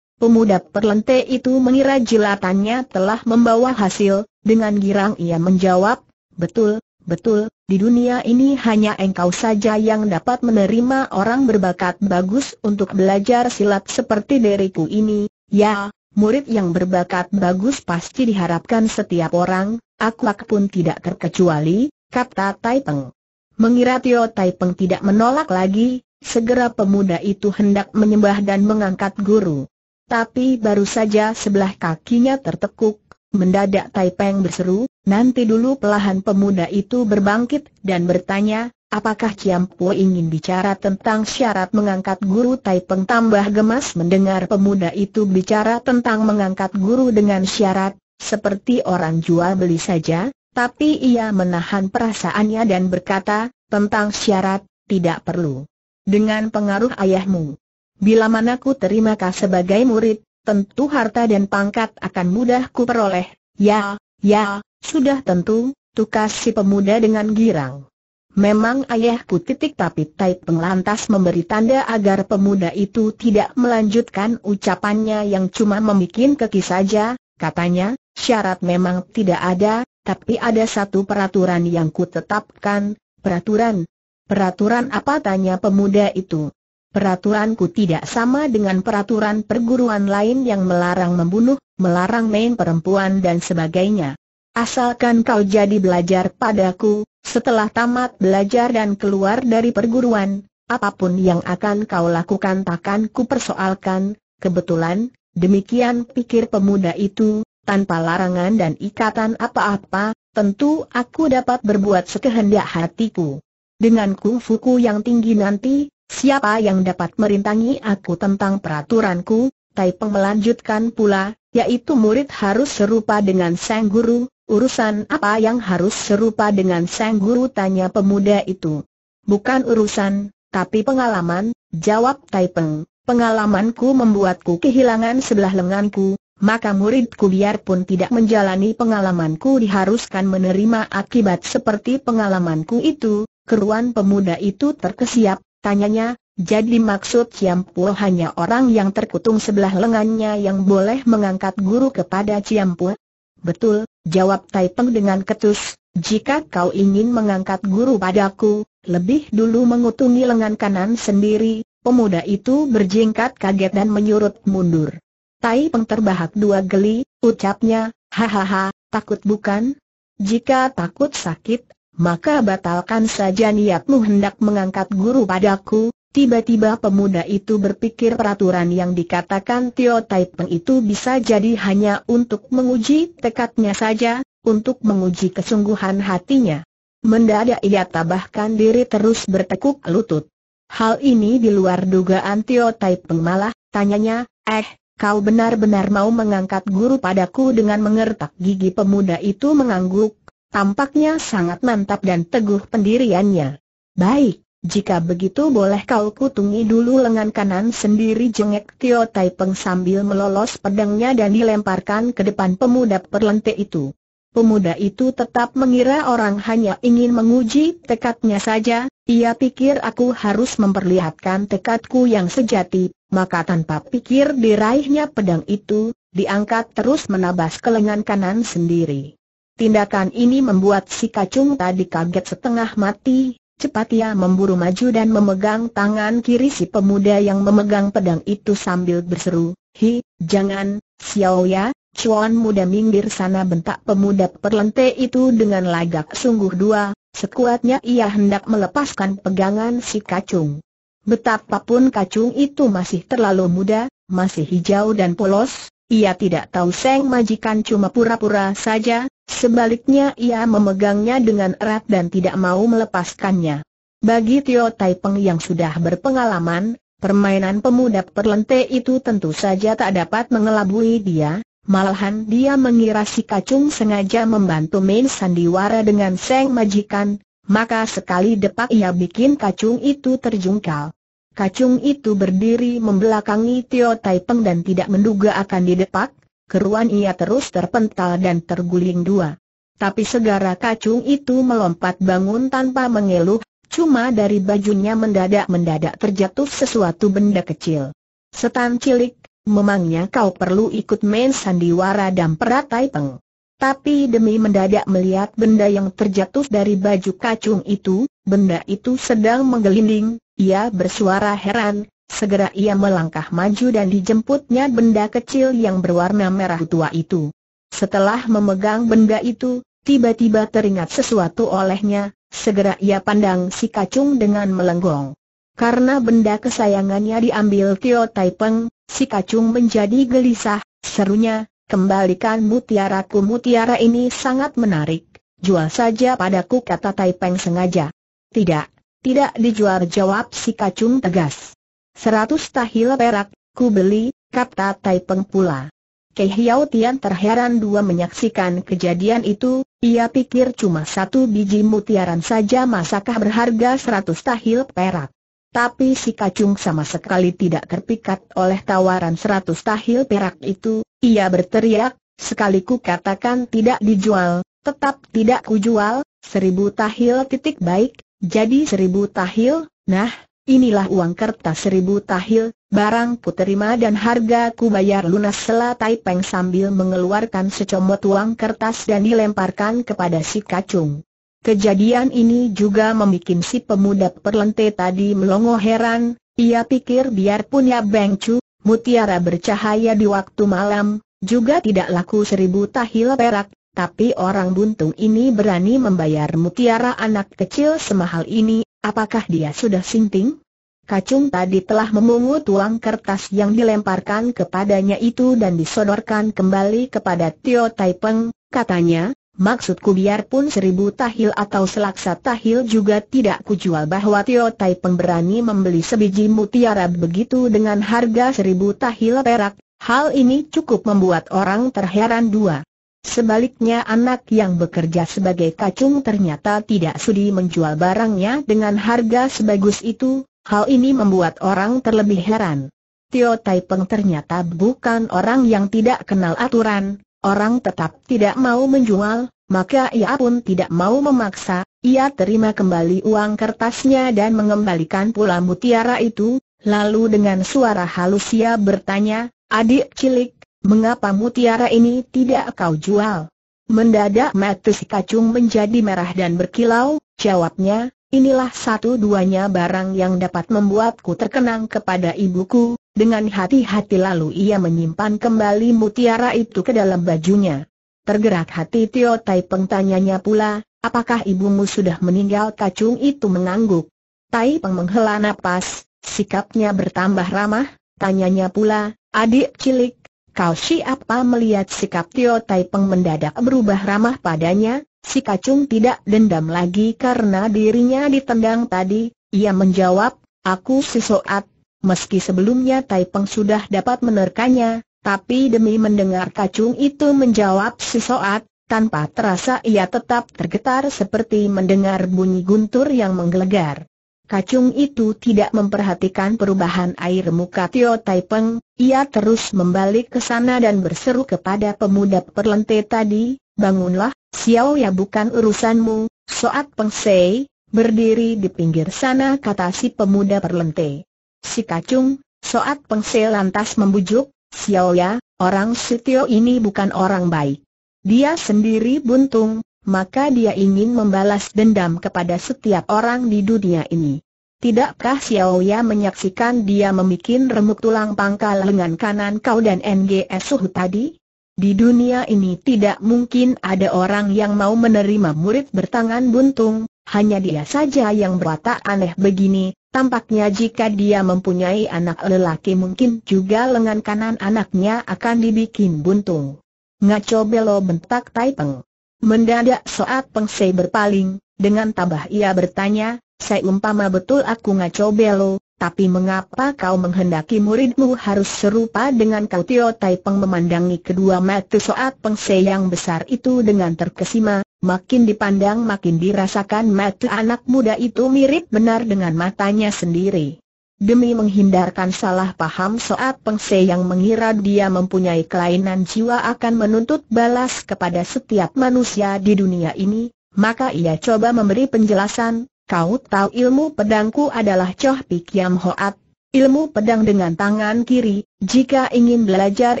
Pemuda perlente itu mengira jilatannya telah membawa hasil. Dengan girang ia menjawab, "Betul, betul. Di dunia ini hanya engkau saja yang dapat menerima orang berbakat bagus untuk belajar silat seperti diriku ini." "Ya, murid yang berbakat bagus pasti diharapkan setiap orang, aku pun tidak terkecuali," kata Tai Peng. Mengira Tio Tai Peng tidak menolak lagi, segera pemuda itu hendak menyembah dan mengangkat guru. Tapi baru saja sebelah kakinya tertekuk. Mendadak Tai Peng berseru, "Nanti dulu!" Pelahan pemuda itu berbangkit dan bertanya, "Apakah Ciam Po ingin bicara tentang syarat mengangkat guru?" Tai Peng tambah gemas mendengar pemuda itu bicara tentang mengangkat guru dengan syarat, seperti orang jual beli saja. Tapi ia menahan perasaannya dan berkata, "Tentang syarat, tidak perlu. Dengan pengaruh ayahmu, bila mana ku terima kau sebagai murid, tentu harta dan pangkat akan mudah ku peroleh." "Ya, ya, sudah tentu," tukas si pemuda dengan girang. "Memang ayahku titik tapi Tai Peng lantas memberi tanda agar pemuda itu tidak melanjutkan ucapannya yang cuma membikin keki saja. Katanya, "Syarat memang tidak ada, tapi ada satu peraturan yang ku tetapkan." "Peraturan? Peraturan apa?" tanya pemuda itu. "Peraturanku tidak sama dengan peraturan perguruan lain yang melarang membunuh, melarang main perempuan dan sebagainya. Asalkan kau jadi belajar padaku, setelah tamat belajar dan keluar dari perguruan, apapun yang akan kau lakukan takkan ku persoalkan." Kebetulan, demikian pikir pemuda itu, tanpa larangan dan ikatan apa-apa, tentu aku dapat berbuat sekehendak hatiku. Dengan kungfuku yang tinggi nanti, siapa yang dapat merintangi aku tentang peraturanku? Tai Peng melanjutkan pula, "Yaitu murid harus serupa dengan sang guru." "Urusan apa yang harus serupa dengan sang guru?" tanya pemuda itu. "Bukan urusan, tapi pengalaman," jawab Tai Peng. "Pengalamanku membuatku kehilangan sebelah lenganku, maka muridku biarpun tidak menjalani pengalamanku diharuskan menerima akibat seperti pengalamanku itu." Keruan pemuda itu terkesiap. Tanyanya, "Jadi maksud Ciam Po hanya orang yang terkutung sebelah lengannya yang boleh mengangkat guru kepada Ciam Po?" "Betul," jawab Tai Peng dengan ketus. "Jika kau ingin mengangkat guru padaku, lebih dulu mengutungi lengan kanan sendiri." Pemuda itu berjingkat kaget dan menyurut mundur. Tai Peng terbahak dua geli, ucapnya, "Hahaha, takut bukan? Jika takut sakit, maka batalkan saja niatmu hendak mengangkat guru padaku." Tiba-tiba pemuda itu berpikir peraturan yang dikatakan Tio Tai Peng itu bisa jadi hanya untuk menguji tekadnya saja, untuk menguji kesungguhan hatinya. Mendadak ia tabahkan diri terus bertekuk lutut. Hal ini di luar dugaan Tio Tai Peng, malah tanyanya, "Eh, kau benar-benar mau mengangkat guru padaku?" Dengan mengertak gigi pemuda itu mengangguk. Tampaknya sangat mantap dan teguh pendiriannya. "Baik, jika begitu boleh kau kutungi dulu lengan kanan sendiri," jengek Tio Tai Peng sambil melolos pedangnya dan dilemparkan ke depan pemuda perlente itu. Pemuda itu tetap mengira orang hanya ingin menguji tekadnya saja. Ia pikir, "Aku harus memperlihatkan tekadku yang sejati." Maka tanpa pikir diraihnya pedang itu, diangkat terus menabas ke lengan kanan sendiri. Tindakan ini membuat si kacung tadi kaget setengah mati. Cepat ia memburu maju dan memegang tangan kiri si pemuda yang memegang pedang itu sambil berseru, "Hi, jangan, Xiao Ya, cuan muda minggir sana!" Bentak pemuda perlente itu dengan lagak sungguh dua, sekuatnya ia hendak melepaskan pegangan si kacung. Betapapun kacung itu masih terlalu muda, masih hijau dan polos, ia tidak tahu sang majikan cuma pura-pura saja. Sebaliknya ia memegangnya dengan erat dan tidak mau melepaskannya. Bagi Tio Tai Peng yang sudah berpengalaman, permainan pemuda perlente itu tentu saja tak dapat mengelabui dia. Malahan dia mengira si kacung sengaja membantu main sandiwara dengan sang majikan, maka sekali depak ia bikin kacung itu terjungkal. Kacung itu berdiri membelakangi Tio Tai Peng dan tidak menduga akan didepak. Keruan ia terus terpental dan terguling dua. Tapi segera kacung itu melompat bangun tanpa mengeluh, cuma dari bajunya mendadak-mendadak terjatuh sesuatu benda kecil. "Setan cilik, memangnya kau perlu ikut main sandiwara?" dampera Tai Peng. Tapi demi mendadak melihat benda yang terjatuh dari baju kacung itu, benda itu sedang menggelinding, ia bersuara heran. Segera ia melangkah maju dan dijemputnya benda kecil yang berwarna merah tua itu. Setelah memegang benda itu, tiba-tiba teringat sesuatu olehnya. Segera ia pandang si kacung dengan melenggong. Karena benda kesayangannya diambil Tio Tai Peng, si kacung menjadi gelisah. Serunya, "Kembalikan mutiaraku, mutiara ini sangat menarik. Jual saja padaku," kata Tai Peng sengaja. "Tidak, tidak dijual," jawab si kacung tegas. Seratus tahil perak, ku beli," kata Tai Peng pula. Ke Hiau Tian terheran dua menyaksikan kejadian itu, ia pikir cuma satu biji mutiaran saja masakah berharga seratus tahil perak. Tapi si kacung sama sekali tidak terpikat oleh tawaran seratus tahil perak itu, ia berteriak, "Sekali ku katakan tidak dijual, tetap tidak ku jual, seribu tahil titik baik, jadi seribu tahil, nah. Inilah uang kertas seribu tahil, barang ku terima dan harga ku bayar lunas," sela Tai Peng sambil mengeluarkan secomot uang kertas dan dilemparkan kepada si kacung. Kejadian ini juga membuat si pemuda perlente tadi melongo heran. Ia pikir biarpun ya bengcu, mutiara bercahaya di waktu malam, juga tidak laku seribu tahil perak, tapi orang buntung ini berani membayar mutiara anak kecil semahal ini. Apakah dia sudah sinting? Kacung tadi telah memungut uang kertas yang dilemparkan kepadanya itu dan disodorkan kembali kepada Tio Tai Peng. Katanya, "Maksudku biarpun seribu tahil atau selaksa tahil juga tidak kujual." Bahwa Tio Tai Peng berani membeli sebiji mutiara begitu dengan harga seribu tahil perak, hal ini cukup membuat orang terheran dua. Sebaliknya anak yang bekerja sebagai kacung ternyata tidak sudi menjual barangnya dengan harga sebagus itu, hal ini membuat orang terlebih heran. Tio Tai Peng ternyata bukan orang yang tidak kenal aturan, orang tetap tidak mau menjual, maka ia pun tidak mau memaksa, ia terima kembali uang kertasnya dan mengembalikan pula mutiara itu, lalu dengan suara halus ia bertanya, "Adik cilik, mengapa mutiara ini tidak kau jual?" Mendadak mata si kacung menjadi merah dan berkilau, jawabnya, "Inilah satu-duanya barang yang dapat membuatku terkenang kepada ibuku." Dengan hati-hati lalu ia menyimpan kembali mutiara itu ke dalam bajunya. Tergerak hati Tio Tai Peng, tanyanya pula, "Apakah ibumu sudah meninggal?" Kacung itu mengangguk. Tai Peng menghela napas, sikapnya bertambah ramah, tanyanya pula, "Adik cilik, kau siapa?" Melihat sikap Tio Tai Peng mendadak berubah ramah padanya, si kacung tidak dendam lagi karena dirinya ditendang tadi. Ia menjawab, "Aku si Soat." Meski sebelumnya Tai Peng sudah dapat menerkanya, tapi demi mendengar kacung itu menjawab si Soat, tanpa terasa ia tetap tergetar seperti mendengar bunyi guntur yang menggelegar. Kacung itu tidak memperhatikan perubahan air muka Tio Tai Peng, ia terus membalik ke sana dan berseru kepada pemuda perlente tadi, "Bangunlah, Xiao Ya, bukan urusanmu." "Soat Peng Sei, berdiri di pinggir sana," kata si pemuda perlente. Si kacung, Soat Peng Sei lantas membujuk, "Xiao Ya, orang si Tio ini bukan orang baik. Dia sendiri buntung, maka dia ingin membalas dendam kepada setiap orang di dunia ini. Tidakkah Xiaoya menyaksikan dia membuat remuk tulang pangkal lengan kanan kau dan N G S Suhu tadi? Di dunia ini tidak mungkin ada orang yang mau menerima murid bertangan buntung, hanya dia saja yang berwatak aneh begini. Tampaknya jika dia mempunyai anak lelaki mungkin juga lengan kanan anaknya akan dibikin buntung. Ngaco belo, bentak Tai Peng. Mendadak Soat Peng Se berpaling, dengan tabah ia bertanya, seumpama betul aku ngaco belo, tapi mengapa kau menghendaki muridmu harus serupa dengan kau? Tio Tai Peng memandangi kedua mata Soat Peng Se yang besar itu dengan terkesima. Makin dipandang makin dirasakan mata anak muda itu mirip benar dengan matanya sendiri. Demi menghindarkan salah paham, Soat Peng Se yang mengira dia mempunyai kelainan jiwa akan menuntut balas kepada setiap manusia di dunia ini, maka ia coba memberi penjelasan. Kau tahu ilmu pedangku adalah Choh Pik Yam Hoat, ilmu pedang dengan tangan kiri. Jika ingin belajar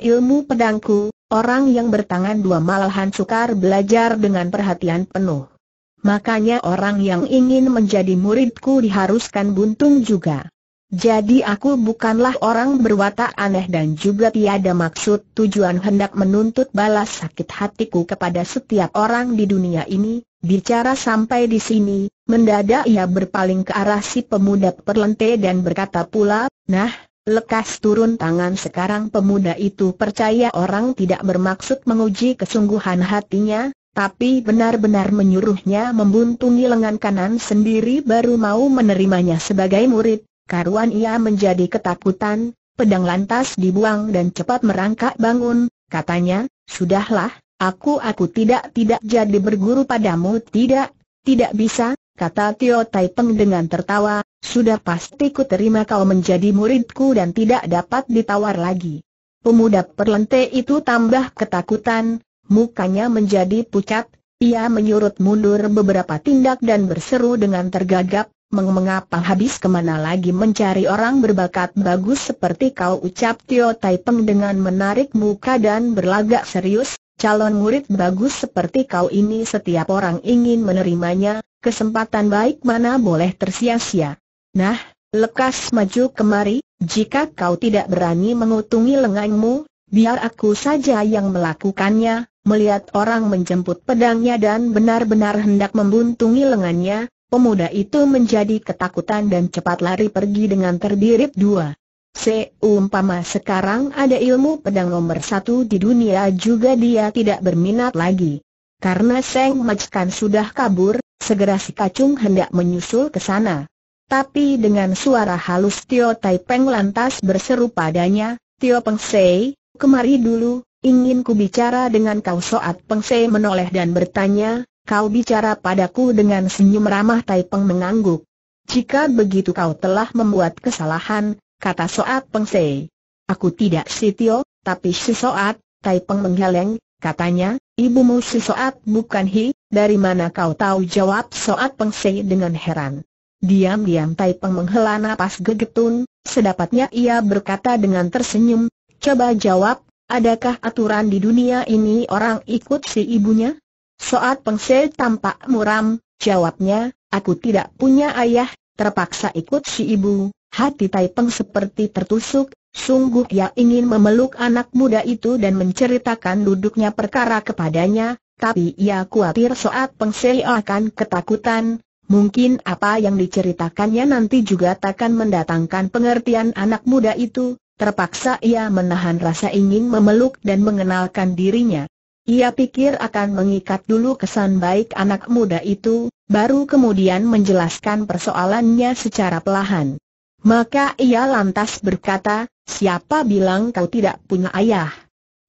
ilmu pedangku, orang yang bertangan dua malahan sukar belajar dengan perhatian penuh. Makanya orang yang ingin menjadi muridku diharuskan buntung juga. Jadi aku bukanlah orang berwatak aneh dan juga tiada maksud tujuan hendak menuntut balas sakit hatiku kepada setiap orang di dunia ini. Bicara sampai di sini, mendadak ia berpaling ke arah si pemuda perlente dan berkata pula, nah, lekas turun tangan sekarang. Pemuda itu percaya orang tidak bermaksud menguji kesungguhan hatinya, tapi benar-benar menyuruhnya membuntungi lengan kanan sendiri baru mau menerimanya sebagai murid. Karuan ia menjadi ketakutan, pedang lantas dibuang dan cepat merangkak bangun. Katanya, sudahlah, aku aku tidak tidak jadi berguru padamu. Tidak, tidak bisa, kata Tio Tai Peng dengan tertawa. Sudah pasti ku terima kau menjadi muridku dan tidak dapat ditawar lagi. Pemuda perlente itu tambah ketakutan, mukanya menjadi pucat. Ia menyurut mundur beberapa tindak dan berseru dengan tergagap, mengapa habis kemana lagi mencari orang berbakat bagus seperti kau? Ucap Tio Tai Peng dengan menarik muka dan berlagak serius. Calon murid bagus seperti kau ini setiap orang ingin menerimanya. Kesempatan baik mana boleh tersia-sia. Nah, lekas maju kemari. Jika kau tidak berani mengutungi lenganmu, biar aku saja yang melakukannya. Melihat orang menjemput pedangnya dan benar-benar hendak membuntungi lengannya, pemuda itu menjadi ketakutan dan cepat lari pergi dengan terbirit dua. Seumpama sekarang ada ilmu pedang nomor satu di dunia juga dia tidak berminat lagi. Karena Seng Majikan sudah kabur, segera si kacung hendak menyusul ke sana. Tapi dengan suara halus Tio Tai Peng lantas berseru padanya, Tio Peng Se, kemari dulu, ingin ku bicara dengan kau. Soat Peng Se menoleh dan bertanya, kau bicara padaku? Dengan senyum ramah Tai Peng mengangguk. Jika begitu kau telah membuat kesalahan, kata Soat Peng Se. Aku tidak si Tio, tapi si Soat, Tai Peng menggeleng, katanya, ibumu si Soat bukan hi? Dari mana kau tahu? Jawab Soat Peng Se dengan heran. Diam-diam Tai Peng menghela napas gegetun, sedapatnya ia berkata dengan tersenyum, coba jawab, adakah aturan di dunia ini orang ikut si ibunya? Soat Peng Se tampak muram, jawabnya, aku tidak punya ayah, terpaksa ikut si ibu. Hati Tai Peng seperti tertusuk, sungguh ia ingin memeluk anak muda itu dan menceritakan duduknya perkara kepadanya, tapi ia khawatir Soat Peng Se akan ketakutan. Mungkin apa yang diceritakannya nanti juga takkan mendatangkan pengertian anak muda itu. Terpaksa ia menahan rasa ingin memeluk dan mengenalkan dirinya. Ia pikir akan mengikat dulu kesan baik anak muda itu, baru kemudian menjelaskan persoalannya secara perlahan. Maka ia lantas berkata, siapa bilang kau tidak punya ayah?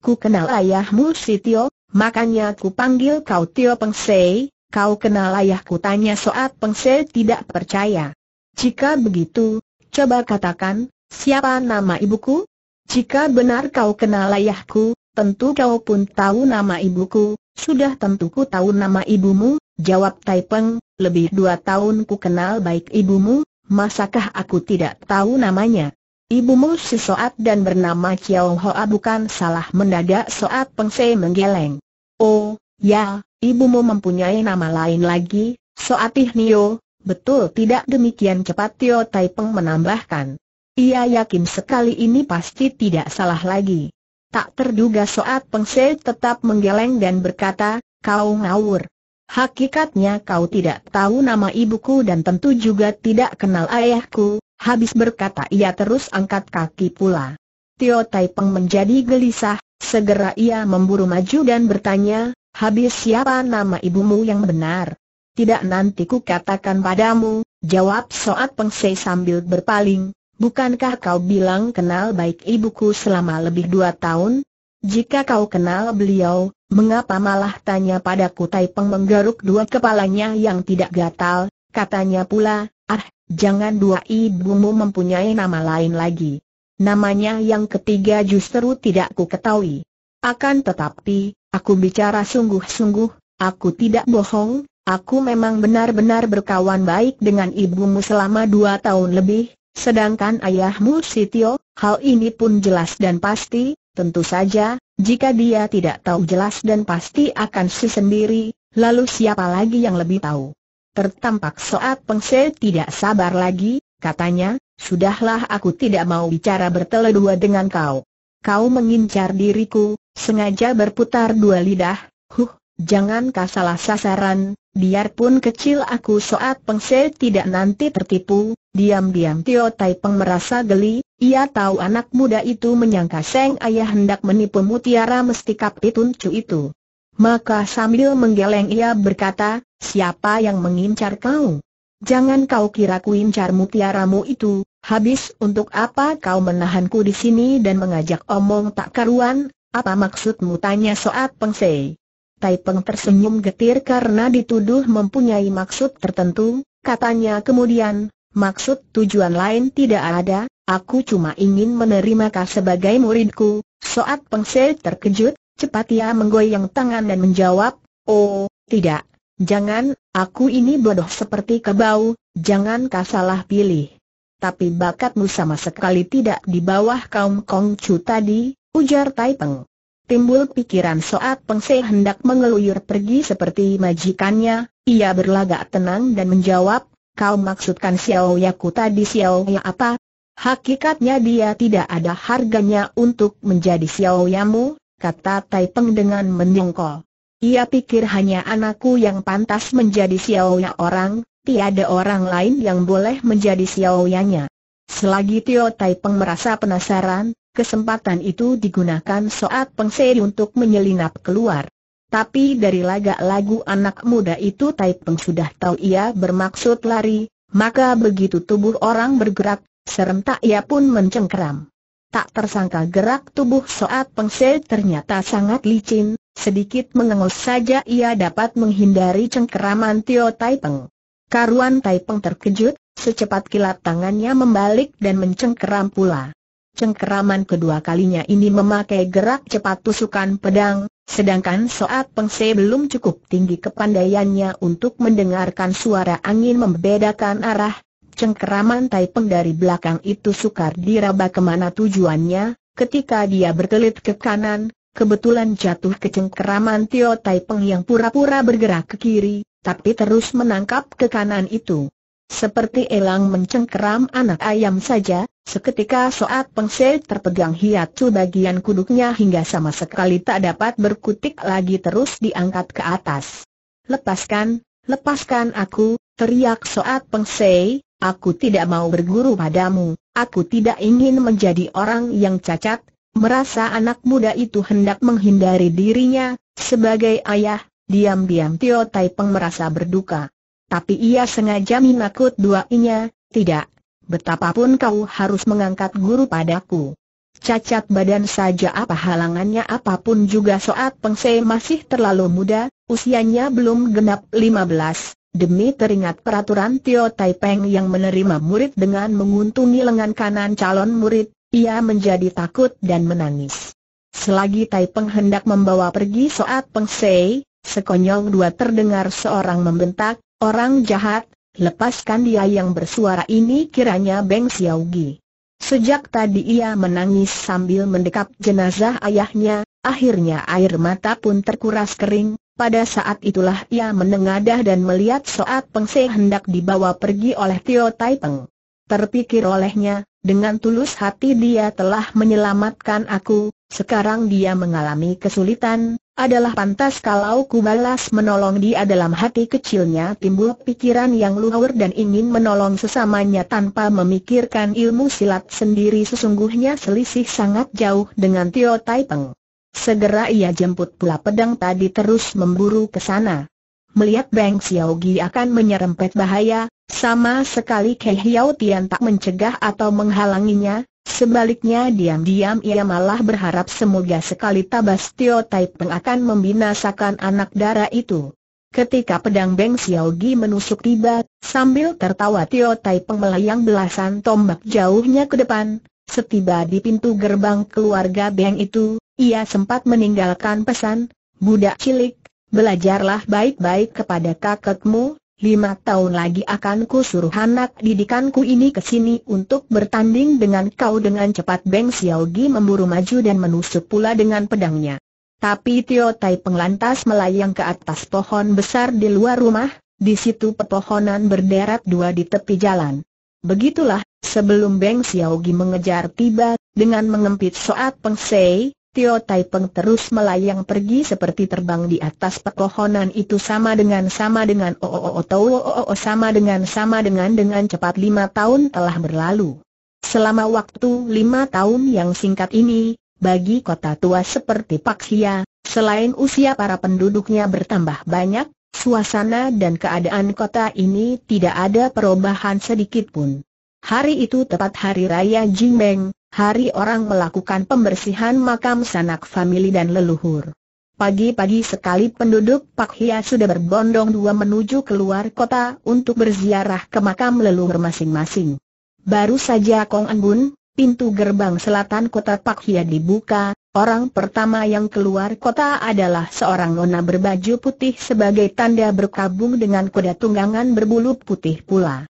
Ku kenal ayahmu si Tio, makanya ku panggil kau Tio Peng Se. Kau kenal ayahku? Tanya Soat Peng Se tidak percaya. Jika begitu, coba katakan, siapa nama ibuku? Jika benar kau kenal ayahku, tentu kau pun tahu nama ibuku. Sudah tentu ku tahu nama ibumu, jawab Tai Peng. Lebih dua tahun ku kenal baik ibumu, masakah aku tidak tahu namanya? Ibumu si Soat dan bernama Xiao Hoa bukan salah? Mendadak Soat Peng Se menggeleng. Oh, ya, Ibumu mempunyai nama lain lagi, Soatih Nio, betul tidak? Demikian cepat Tio Taipeng menambahkan. Ia yakin sekali ini pasti tidak salah lagi. Tak terduga Soat Peng Se tetap menggeleng dan berkata, kau ngawur. Hakikatnya kau tidak tahu nama ibuku dan tentu juga tidak kenal ayahku. Habis berkata ia terus angkat kaki pula. Tio Taipeng menjadi gelisah, segera ia memburu maju dan bertanya, habis siapa nama ibumu yang benar? Tidak, nanti ku katakan padamu, jawab Soat Peng Se sambil berpaling. Bukankah kau bilang kenal baik ibuku selama lebih dua tahun? Jika kau kenal beliau, mengapa malah tanya padaku? Taipeng menggaruk dua kepalanya yang tidak gatal, katanya pula, ah, jangan, dua ibumu mempunyai nama lain lagi. Namanya yang ketiga justru tidak ku ketahui. Akan tetapi, aku bicara sungguh-sungguh, aku tidak bohong, aku memang benar-benar berkawan baik dengan ibumu selama dua tahun lebih, sedangkan ayahmu Sitio, hal ini pun jelas dan pasti. Tentu saja, jika dia tidak tahu jelas dan pasti akan si sendiri, lalu siapa lagi yang lebih tahu? Tertampak Soat Peng Se tidak sabar lagi, katanya, sudahlah, aku tidak mau bicara bertele-dua dengan kau. Kau mengincar diriku, sengaja berputar dua lidah, huh, jangankah salah sasaran, biarpun kecil aku Soat Peng Se tidak nanti tertipu. Diam-diam Tio Taipeng merasa geli, ia tahu anak muda itu menyangka sang ayah hendak menipu mutiara mestika pituncu itu. Maka sambil menggeleng ia berkata, siapa yang mengincar kau? Jangan kau kira ku incar mutiaramu itu, habis untuk apa kau menahanku di sini dan mengajak omong tak karuan? Apa maksudmu? Tanya Soat Peng Se. Taipeng tersenyum getir karena dituduh mempunyai maksud tertentu, katanya kemudian, maksud tujuan lain tidak ada, aku cuma ingin menerima kau sebagai muridku. Soat Peng Se terkejut, cepat ia menggoyang tangan dan menjawab, oh, tidak, jangan, aku ini bodoh seperti kerbau, jangan kau salah pilih. Tapi bakatmu sama sekali tidak di bawah kaum Kongcu tadi, ujar Taipeng. Timbul pikiran Soat Peng Se hendak mengeluyur pergi seperti majikannya, ia berlagak tenang dan menjawab, kau maksudkan Xiao Yaku tadi? Xiao Ya apa? Hakikatnya dia tidak ada harganya untuk menjadi Xiao Yamu, kata Taipeng dengan mendongkol. Ia pikir hanya anakku yang pantas menjadi Xiao Ya orang, tiada orang lain yang boleh menjadi Xiao Yanya. Selagi Tio Taipeng merasa penasaran, kesempatan itu digunakan Soat Peng Se untuk menyelinap keluar. Tapi dari lagak lagu anak muda itu Taipeng sudah tahu ia bermaksud lari, maka begitu tubuh orang bergerak, serentak ia pun mencengkeram. Tak tersangka gerak tubuh Soat Peng Se ternyata sangat licin, sedikit mengengos saja ia dapat menghindari cengkeraman Tio Taipeng. Karuan Taipeng terkejut, secepat kilat tangannya membalik dan mencengkeram pula. Cengkeraman kedua kalinya ini memakai gerak cepat tusukan pedang. Sedangkan Soat Peng Se belum cukup tinggi kepandaiannya untuk mendengarkan suara angin membedakan arah. Cengkeraman Taipeng dari belakang itu sukar diraba kemana tujuannya. Ketika dia berkelit ke kanan, kebetulan jatuh ke cengkeraman Tio Taipeng yang pura-pura bergerak ke kiri, tapi terus menangkap ke kanan itu. Seperti elang mencengkeram anak ayam saja, seketika Soat Peng Se terpegang hiatsu bagian kuduknya hingga sama sekali tak dapat berkutik lagi, terus diangkat ke atas. Lepaskan, lepaskan aku, teriak Soat Peng Se, aku tidak mau berguru padamu, aku tidak ingin menjadi orang yang cacat. Merasa anak muda itu hendak menghindari dirinya, sebagai ayah, diam-diam Tio Taipeng merasa berduka. Tapi ia sengaja menakut duainya, tidak, betapapun kau harus mengangkat guru padaku. Cacat badan saja apa halangannya? Apapun juga Soat Peng Se masih terlalu muda, usianya belum genap lima belas. Demi teringat peraturan Tio Taipeng yang menerima murid dengan menguntungi lengan kanan calon murid, ia menjadi takut dan menangis. Selagi Taipeng hendak membawa pergi Soat Peng Se, sekonyong dua terdengar seorang membentak, orang jahat, lepaskan dia! Yang bersuara ini kiranya Beng Xiaogi. Sejak tadi ia menangis sambil mendekap jenazah ayahnya, Akhirnya air mata pun terkuras kering. Pada saat itulah ia menengadah dan melihat Soat Peng Se hendak dibawa pergi oleh Tio Tai Peng. Terpikir olehnya, dengan tulus hati dia telah menyelamatkan aku, sekarang dia mengalami kesulitan, adalah pantas kalau ku balas menolong dia. Dalam hati kecilnya timbul pikiran yang luhur dan ingin menolong sesamanya tanpa memikirkan ilmu silat sendiri sesungguhnya selisih sangat jauh dengan Tio Tai Peng. Segera ia jemput pula pedang tadi terus memburu ke sana. Melihat Beng Xiaogi akan menyerempet bahaya, sama sekali Ke Hiao Tian tak mencegah atau menghalanginya. Sebaliknya diam-diam ia malah berharap semoga sekali tabas Tio Tai Peng akan membinasakan anak dara itu. Ketika pedang Beng Xiaogi menusuk tiba, sambil tertawa Tio Tai Peng melayang belasan tombak jauhnya ke depan. Setiba di pintu gerbang keluarga Beng itu, ia sempat meninggalkan pesan, "Budak cilik, belajarlah baik-baik kepada kakekmu, lima tahun lagi akan ku suruh anak didikanku ini kesini untuk bertanding dengan kau." Dengan cepat Beng Xiaogi memburu maju dan menusuk pula dengan pedangnya. Tapi Tio Tai Peng lantas melayang ke atas pohon besar di luar rumah, di situ pepohonan berderet dua di tepi jalan. Begitulah, sebelum Beng Xiaogi mengejar tiba, dengan mengempit Soat Peng Se, Tio Tai Peng terus melayang pergi seperti terbang di atas pepohonan itu sama dengan sama dengan oo oo sama dengan sama dengan dengan cepat. Lima tahun telah berlalu. Selama waktu lima tahun yang singkat ini, bagi kota tua seperti Paksia, selain usia para penduduknya bertambah banyak, suasana dan keadaan kota ini tidak ada perubahan sedikit pun. Hari itu tepat hari raya Jingbeng, hari orang melakukan pembersihan makam sanak famili dan leluhur. Pagi-pagi sekali penduduk Pakhia sudah berbondong dua menuju keluar kota untuk berziarah ke makam leluhur masing-masing. Baru saja Kong Anbun, pintu gerbang selatan kota Pakhia dibuka. Orang pertama yang keluar kota adalah seorang nona berbaju putih sebagai tanda berkabung dengan kuda tunggangan berbulu putih pula.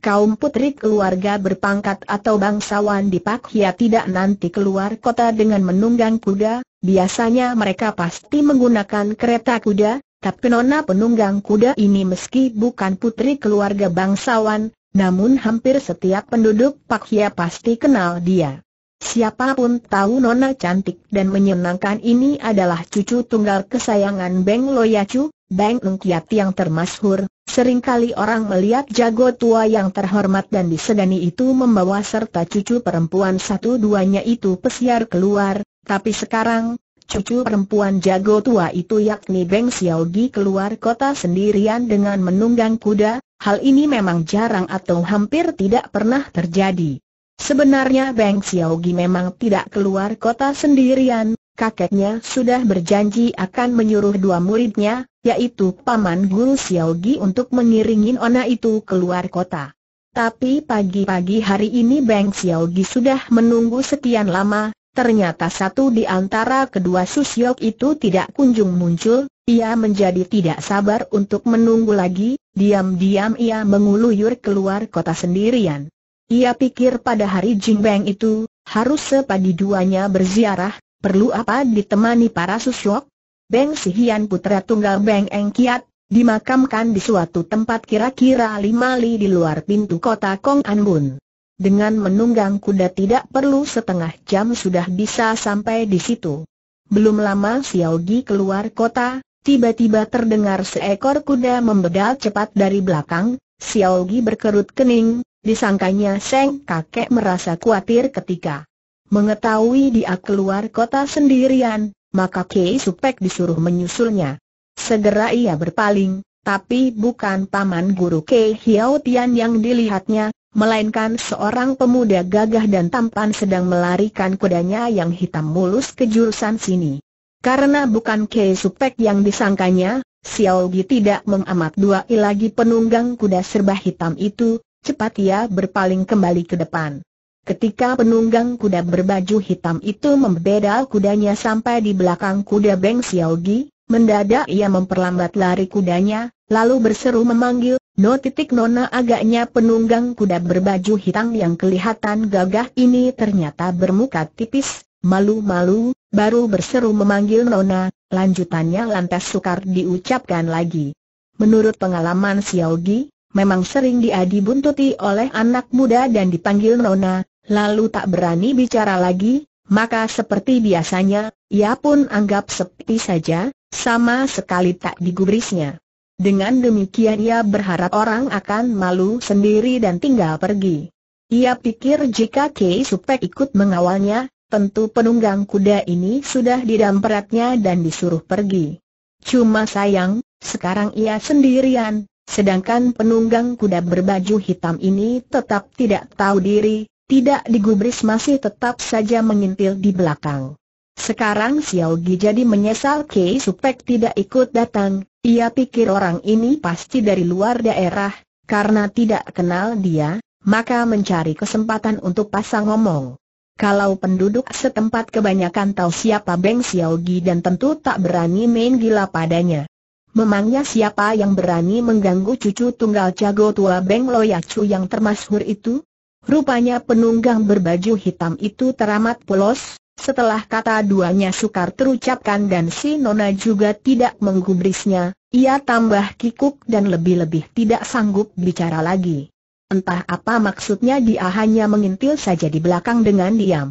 Kaum putri keluarga berpangkat atau bangsawan di Pakhia tidak nanti keluar kota dengan menunggang kuda, biasanya mereka pasti menggunakan kereta kuda, tapi nona penunggang kuda ini meski bukan putri keluarga bangsawan, namun hampir setiap penduduk Pakhia pasti kenal dia. Siapapun tahu nona cantik dan menyenangkan ini adalah cucu tunggal kesayangan Beng Loyacu, Beng Engkiat yang termasyhur. Seringkali orang melihat jago tua yang terhormat dan disegani itu membawa serta cucu perempuan satu-duanya itu pesiar keluar, tapi sekarang, cucu perempuan jago tua itu yakni Beng Xiaogi keluar kota sendirian dengan menunggang kuda. Hal ini memang jarang atau hampir tidak pernah terjadi. Sebenarnya Beng Xiaogi memang tidak keluar kota sendirian, kakeknya sudah berjanji akan menyuruh dua muridnya, yaitu Paman Guru Xiaogi untuk mengiringi nona itu keluar kota. Tapi pagi-pagi hari ini Beng Xiaogi sudah menunggu sekian lama, ternyata satu di antara kedua Susiok itu tidak kunjung muncul. Ia menjadi tidak sabar untuk menunggu lagi, diam-diam ia menguluyur keluar kota sendirian. Ia pikir pada hari Jingbeng itu, harus sepagi duanya berziarah, perlu apa ditemani para Susiok? Beng Sihian putra tunggal Beng Engkiat, dimakamkan di suatu tempat kira-kira lima li di luar pintu kota Kong Anbun. Dengan menunggang kuda tidak perlu setengah jam sudah bisa sampai di situ. Belum lama Xiaogi keluar kota, tiba-tiba terdengar seekor kuda membedal cepat dari belakang. Xiaogi berkerut kening, disangkanya sang kakek merasa khawatir ketika mengetahui dia keluar kota sendirian. Maka Kei Supek disuruh menyusulnya. Segera ia berpaling, tapi bukan paman guru Ke Hiao Tian yang dilihatnya, melainkan seorang pemuda gagah dan tampan sedang melarikan kudanya yang hitam mulus ke jurusan sini. Karena bukan Kei Supek yang disangkanya, Xiaogi tidak mengamat dua lagi penunggang kuda serba hitam itu. Cepat ia berpaling kembali ke depan. Ketika penunggang kuda berbaju hitam itu membedal kudanya sampai di belakang kuda Beng Xiaogi, mendadak ia memperlambat lari kudanya, lalu berseru memanggil, "No titik nona." Agaknya penunggang kuda berbaju hitam yang kelihatan gagah ini ternyata bermuka tipis, Malu-malu, baru berseru memanggil Nona, lanjutannya lantas sukar diucapkan lagi. Menurut pengalaman Xiao Gi, memang sering dia dibuntuti oleh anak muda dan dipanggil Nona, lalu tak berani bicara lagi, maka seperti biasanya, ia pun anggap sepi saja, sama sekali tak digubrisnya. Dengan demikian ia berharap orang akan malu sendiri dan tinggal pergi. Ia pikir jika Kei Supek ikut mengawalnya, tentu penunggang kuda ini sudah didamperatnya dan disuruh pergi. Cuma sayang, sekarang ia sendirian, sedangkan penunggang kuda berbaju hitam ini tetap tidak tahu diri, tidak digubris masih tetap saja mengintil di belakang. Sekarang Xiao Gi jadi menyesal Kei Supek tidak ikut datang, ia pikir orang ini pasti dari luar daerah, karena tidak kenal dia, maka mencari kesempatan untuk pasang ngomong. Kalau penduduk setempat kebanyakan tahu siapa Beng Xiao Gi dan tentu tak berani main gila padanya. Memangnya siapa yang berani mengganggu cucu tunggal jago tua Beng Loyacu yang termasyhur itu? Rupanya penunggang berbaju hitam itu teramat polos. Setelah kata duanya sukar terucapkan dan si Nona juga tidak menggubrisnya, ia tambah kikuk dan lebih-lebih tidak sanggup bicara lagi. Entah apa maksudnya dia hanya mengintil saja di belakang dengan diam.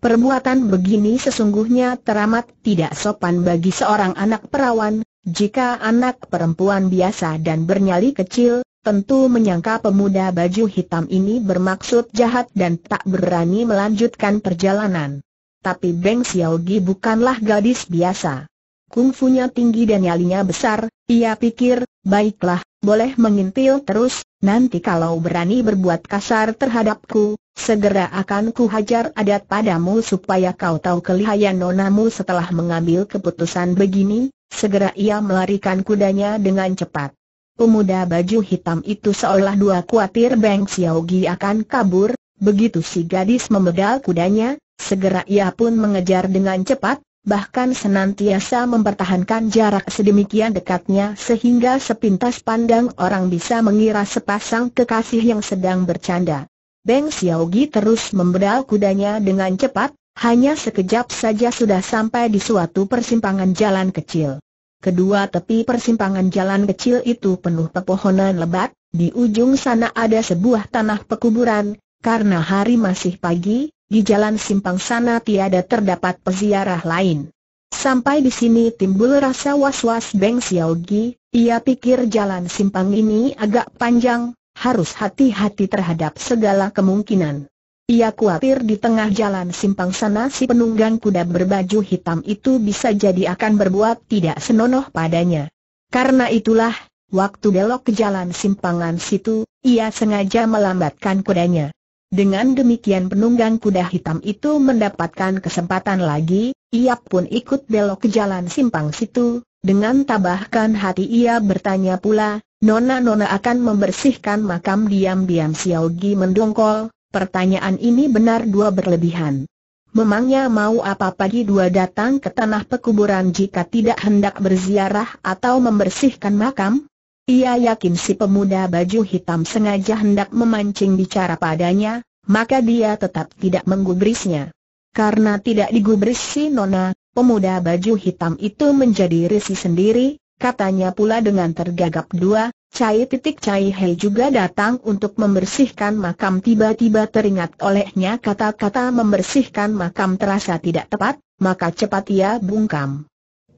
Perbuatan begini sesungguhnya teramat tidak sopan bagi seorang anak perawan. Jika anak perempuan biasa dan bernyali kecil, tentu menyangka pemuda baju hitam ini bermaksud jahat dan tak berani melanjutkan perjalanan. Tapi Beng Xiao Gi bukanlah gadis biasa. Kungfunya tinggi dan nyalinya besar, ia pikir, baiklah, boleh mengintil terus. Nanti kalau berani berbuat kasar terhadapku, segera akan kuhajar adat padamu supaya kau tahu kelihayan nonamu. Setelah mengambil keputusan begini, segera ia melarikan kudanya dengan cepat. Pemuda baju hitam itu seolah dua khawatir Beng Xiao Gi akan kabur, begitu si gadis membegal kudanya, segera ia pun mengejar dengan cepat, bahkan senantiasa mempertahankan jarak sedemikian dekatnya sehingga sepintas pandang orang bisa mengira sepasang kekasih yang sedang bercanda. Beng Xiao Gi terus membedal kudanya dengan cepat, hanya sekejap saja sudah sampai di suatu persimpangan jalan kecil. Kedua tepi persimpangan jalan kecil itu penuh pepohonan lebat, di ujung sana ada sebuah tanah pekuburan, karena hari masih pagi. Di jalan simpang sana tiada terdapat peziarah lain. Sampai di sini timbul rasa was-was Beng Xiao Gi, ia pikir jalan simpang ini agak panjang, harus hati-hati terhadap segala kemungkinan. Ia khawatir di tengah jalan simpang sana si penunggang kuda berbaju hitam itu bisa jadi akan berbuat tidak senonoh padanya. Karena itulah, waktu belok ke jalan simpangan situ, ia sengaja melambatkan kudanya. Dengan demikian penunggang kuda hitam itu mendapatkan kesempatan lagi, ia pun ikut belok ke jalan simpang situ, dengan tabahkan hati ia bertanya pula, Nona-nona akan membersihkan makam diam-diam Xiao Gi mendongkol, pertanyaan ini benar dua berlebihan. Memangnya mau apa pagi dua datang ke tanah pekuburan jika tidak hendak berziarah atau membersihkan makam? Ia yakin si pemuda baju hitam sengaja hendak memancing bicara padanya, maka dia tetap tidak menggubrisnya. Karena tidak digubris si Nona, pemuda baju hitam itu menjadi risih sendiri, katanya pula dengan tergagap dua, Cai titik Cai Hei juga datang untuk membersihkan makam. Tiba-tiba teringat olehnya kata-kata membersihkan makam terasa tidak tepat, maka cepat ia bungkam.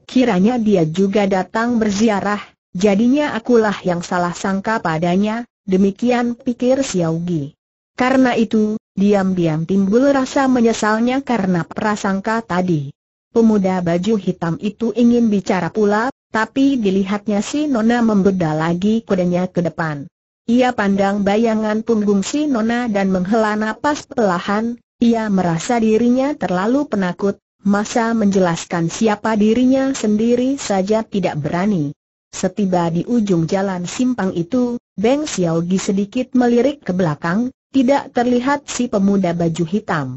Kiranya dia juga datang berziarah. Jadinya akulah yang salah sangka padanya, demikian pikir Xiao Gi. Karena itu, diam-diam timbul rasa menyesalnya karena prasangka tadi. Pemuda baju hitam itu ingin bicara pula, tapi dilihatnya si Nona membedal lagi kudanya ke depan. Ia pandang bayangan punggung si Nona dan menghela napas perlahan, ia merasa dirinya terlalu penakut, masa menjelaskan siapa dirinya sendiri saja tidak berani. Setiba di ujung jalan simpang itu, Beng Xiao Gi sedikit melirik ke belakang, tidak terlihat si pemuda baju hitam.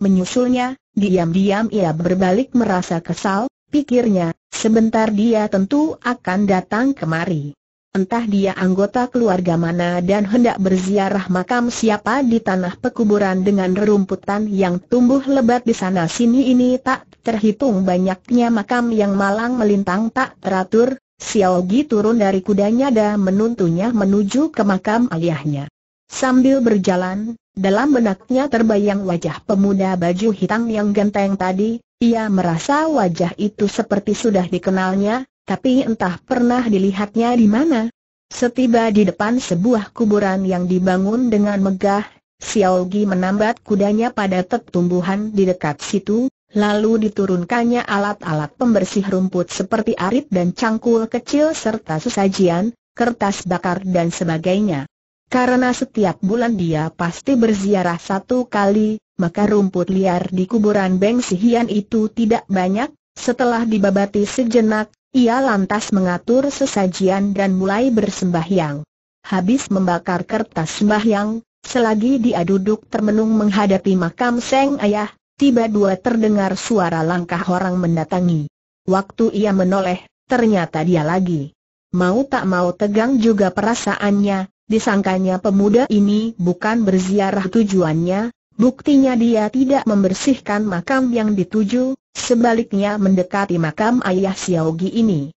Menyusulnya, diam-diam ia berbalik merasa kesal, pikirnya, sebentar dia tentu akan datang kemari. entah dia anggota keluarga mana dan hendak berziarah makam siapa di tanah pekuburan dengan rerumputan yang tumbuh lebat di sana sini ini tak terhitung banyaknya makam yang malang melintang tak teratur. Xiao Gi turun dari kudanya dan menuntunnya menuju ke makam ayahnya. Sambil berjalan, dalam benaknya terbayang wajah pemuda baju hitam yang ganteng tadi. Ia merasa wajah itu seperti sudah dikenalnya, tapi entah pernah dilihatnya di mana. Setiba di depan sebuah kuburan yang dibangun dengan megah, Xiao Gi menambat kudanya pada tumbuhan di dekat situ, lalu diturunkannya alat-alat pembersih rumput seperti arit dan cangkul kecil serta sesajian, kertas bakar dan sebagainya. Karena setiap bulan dia pasti berziarah satu kali, maka rumput liar di kuburan Beng Sihian itu tidak banyak. Setelah dibabati sejenak, ia lantas mengatur sesajian dan mulai bersembahyang. Habis membakar kertas sembahyang, selagi dia duduk termenung menghadapi makam sang ayah, tiba-tiba terdengar suara langkah orang mendatangi. Waktu ia menoleh, ternyata dia lagi. Mau tak mau tegang juga perasaannya, disangkanya pemuda ini bukan berziarah tujuannya. Buktinya dia tidak membersihkan makam yang dituju, sebaliknya mendekati makam ayah Xiao Gi ini.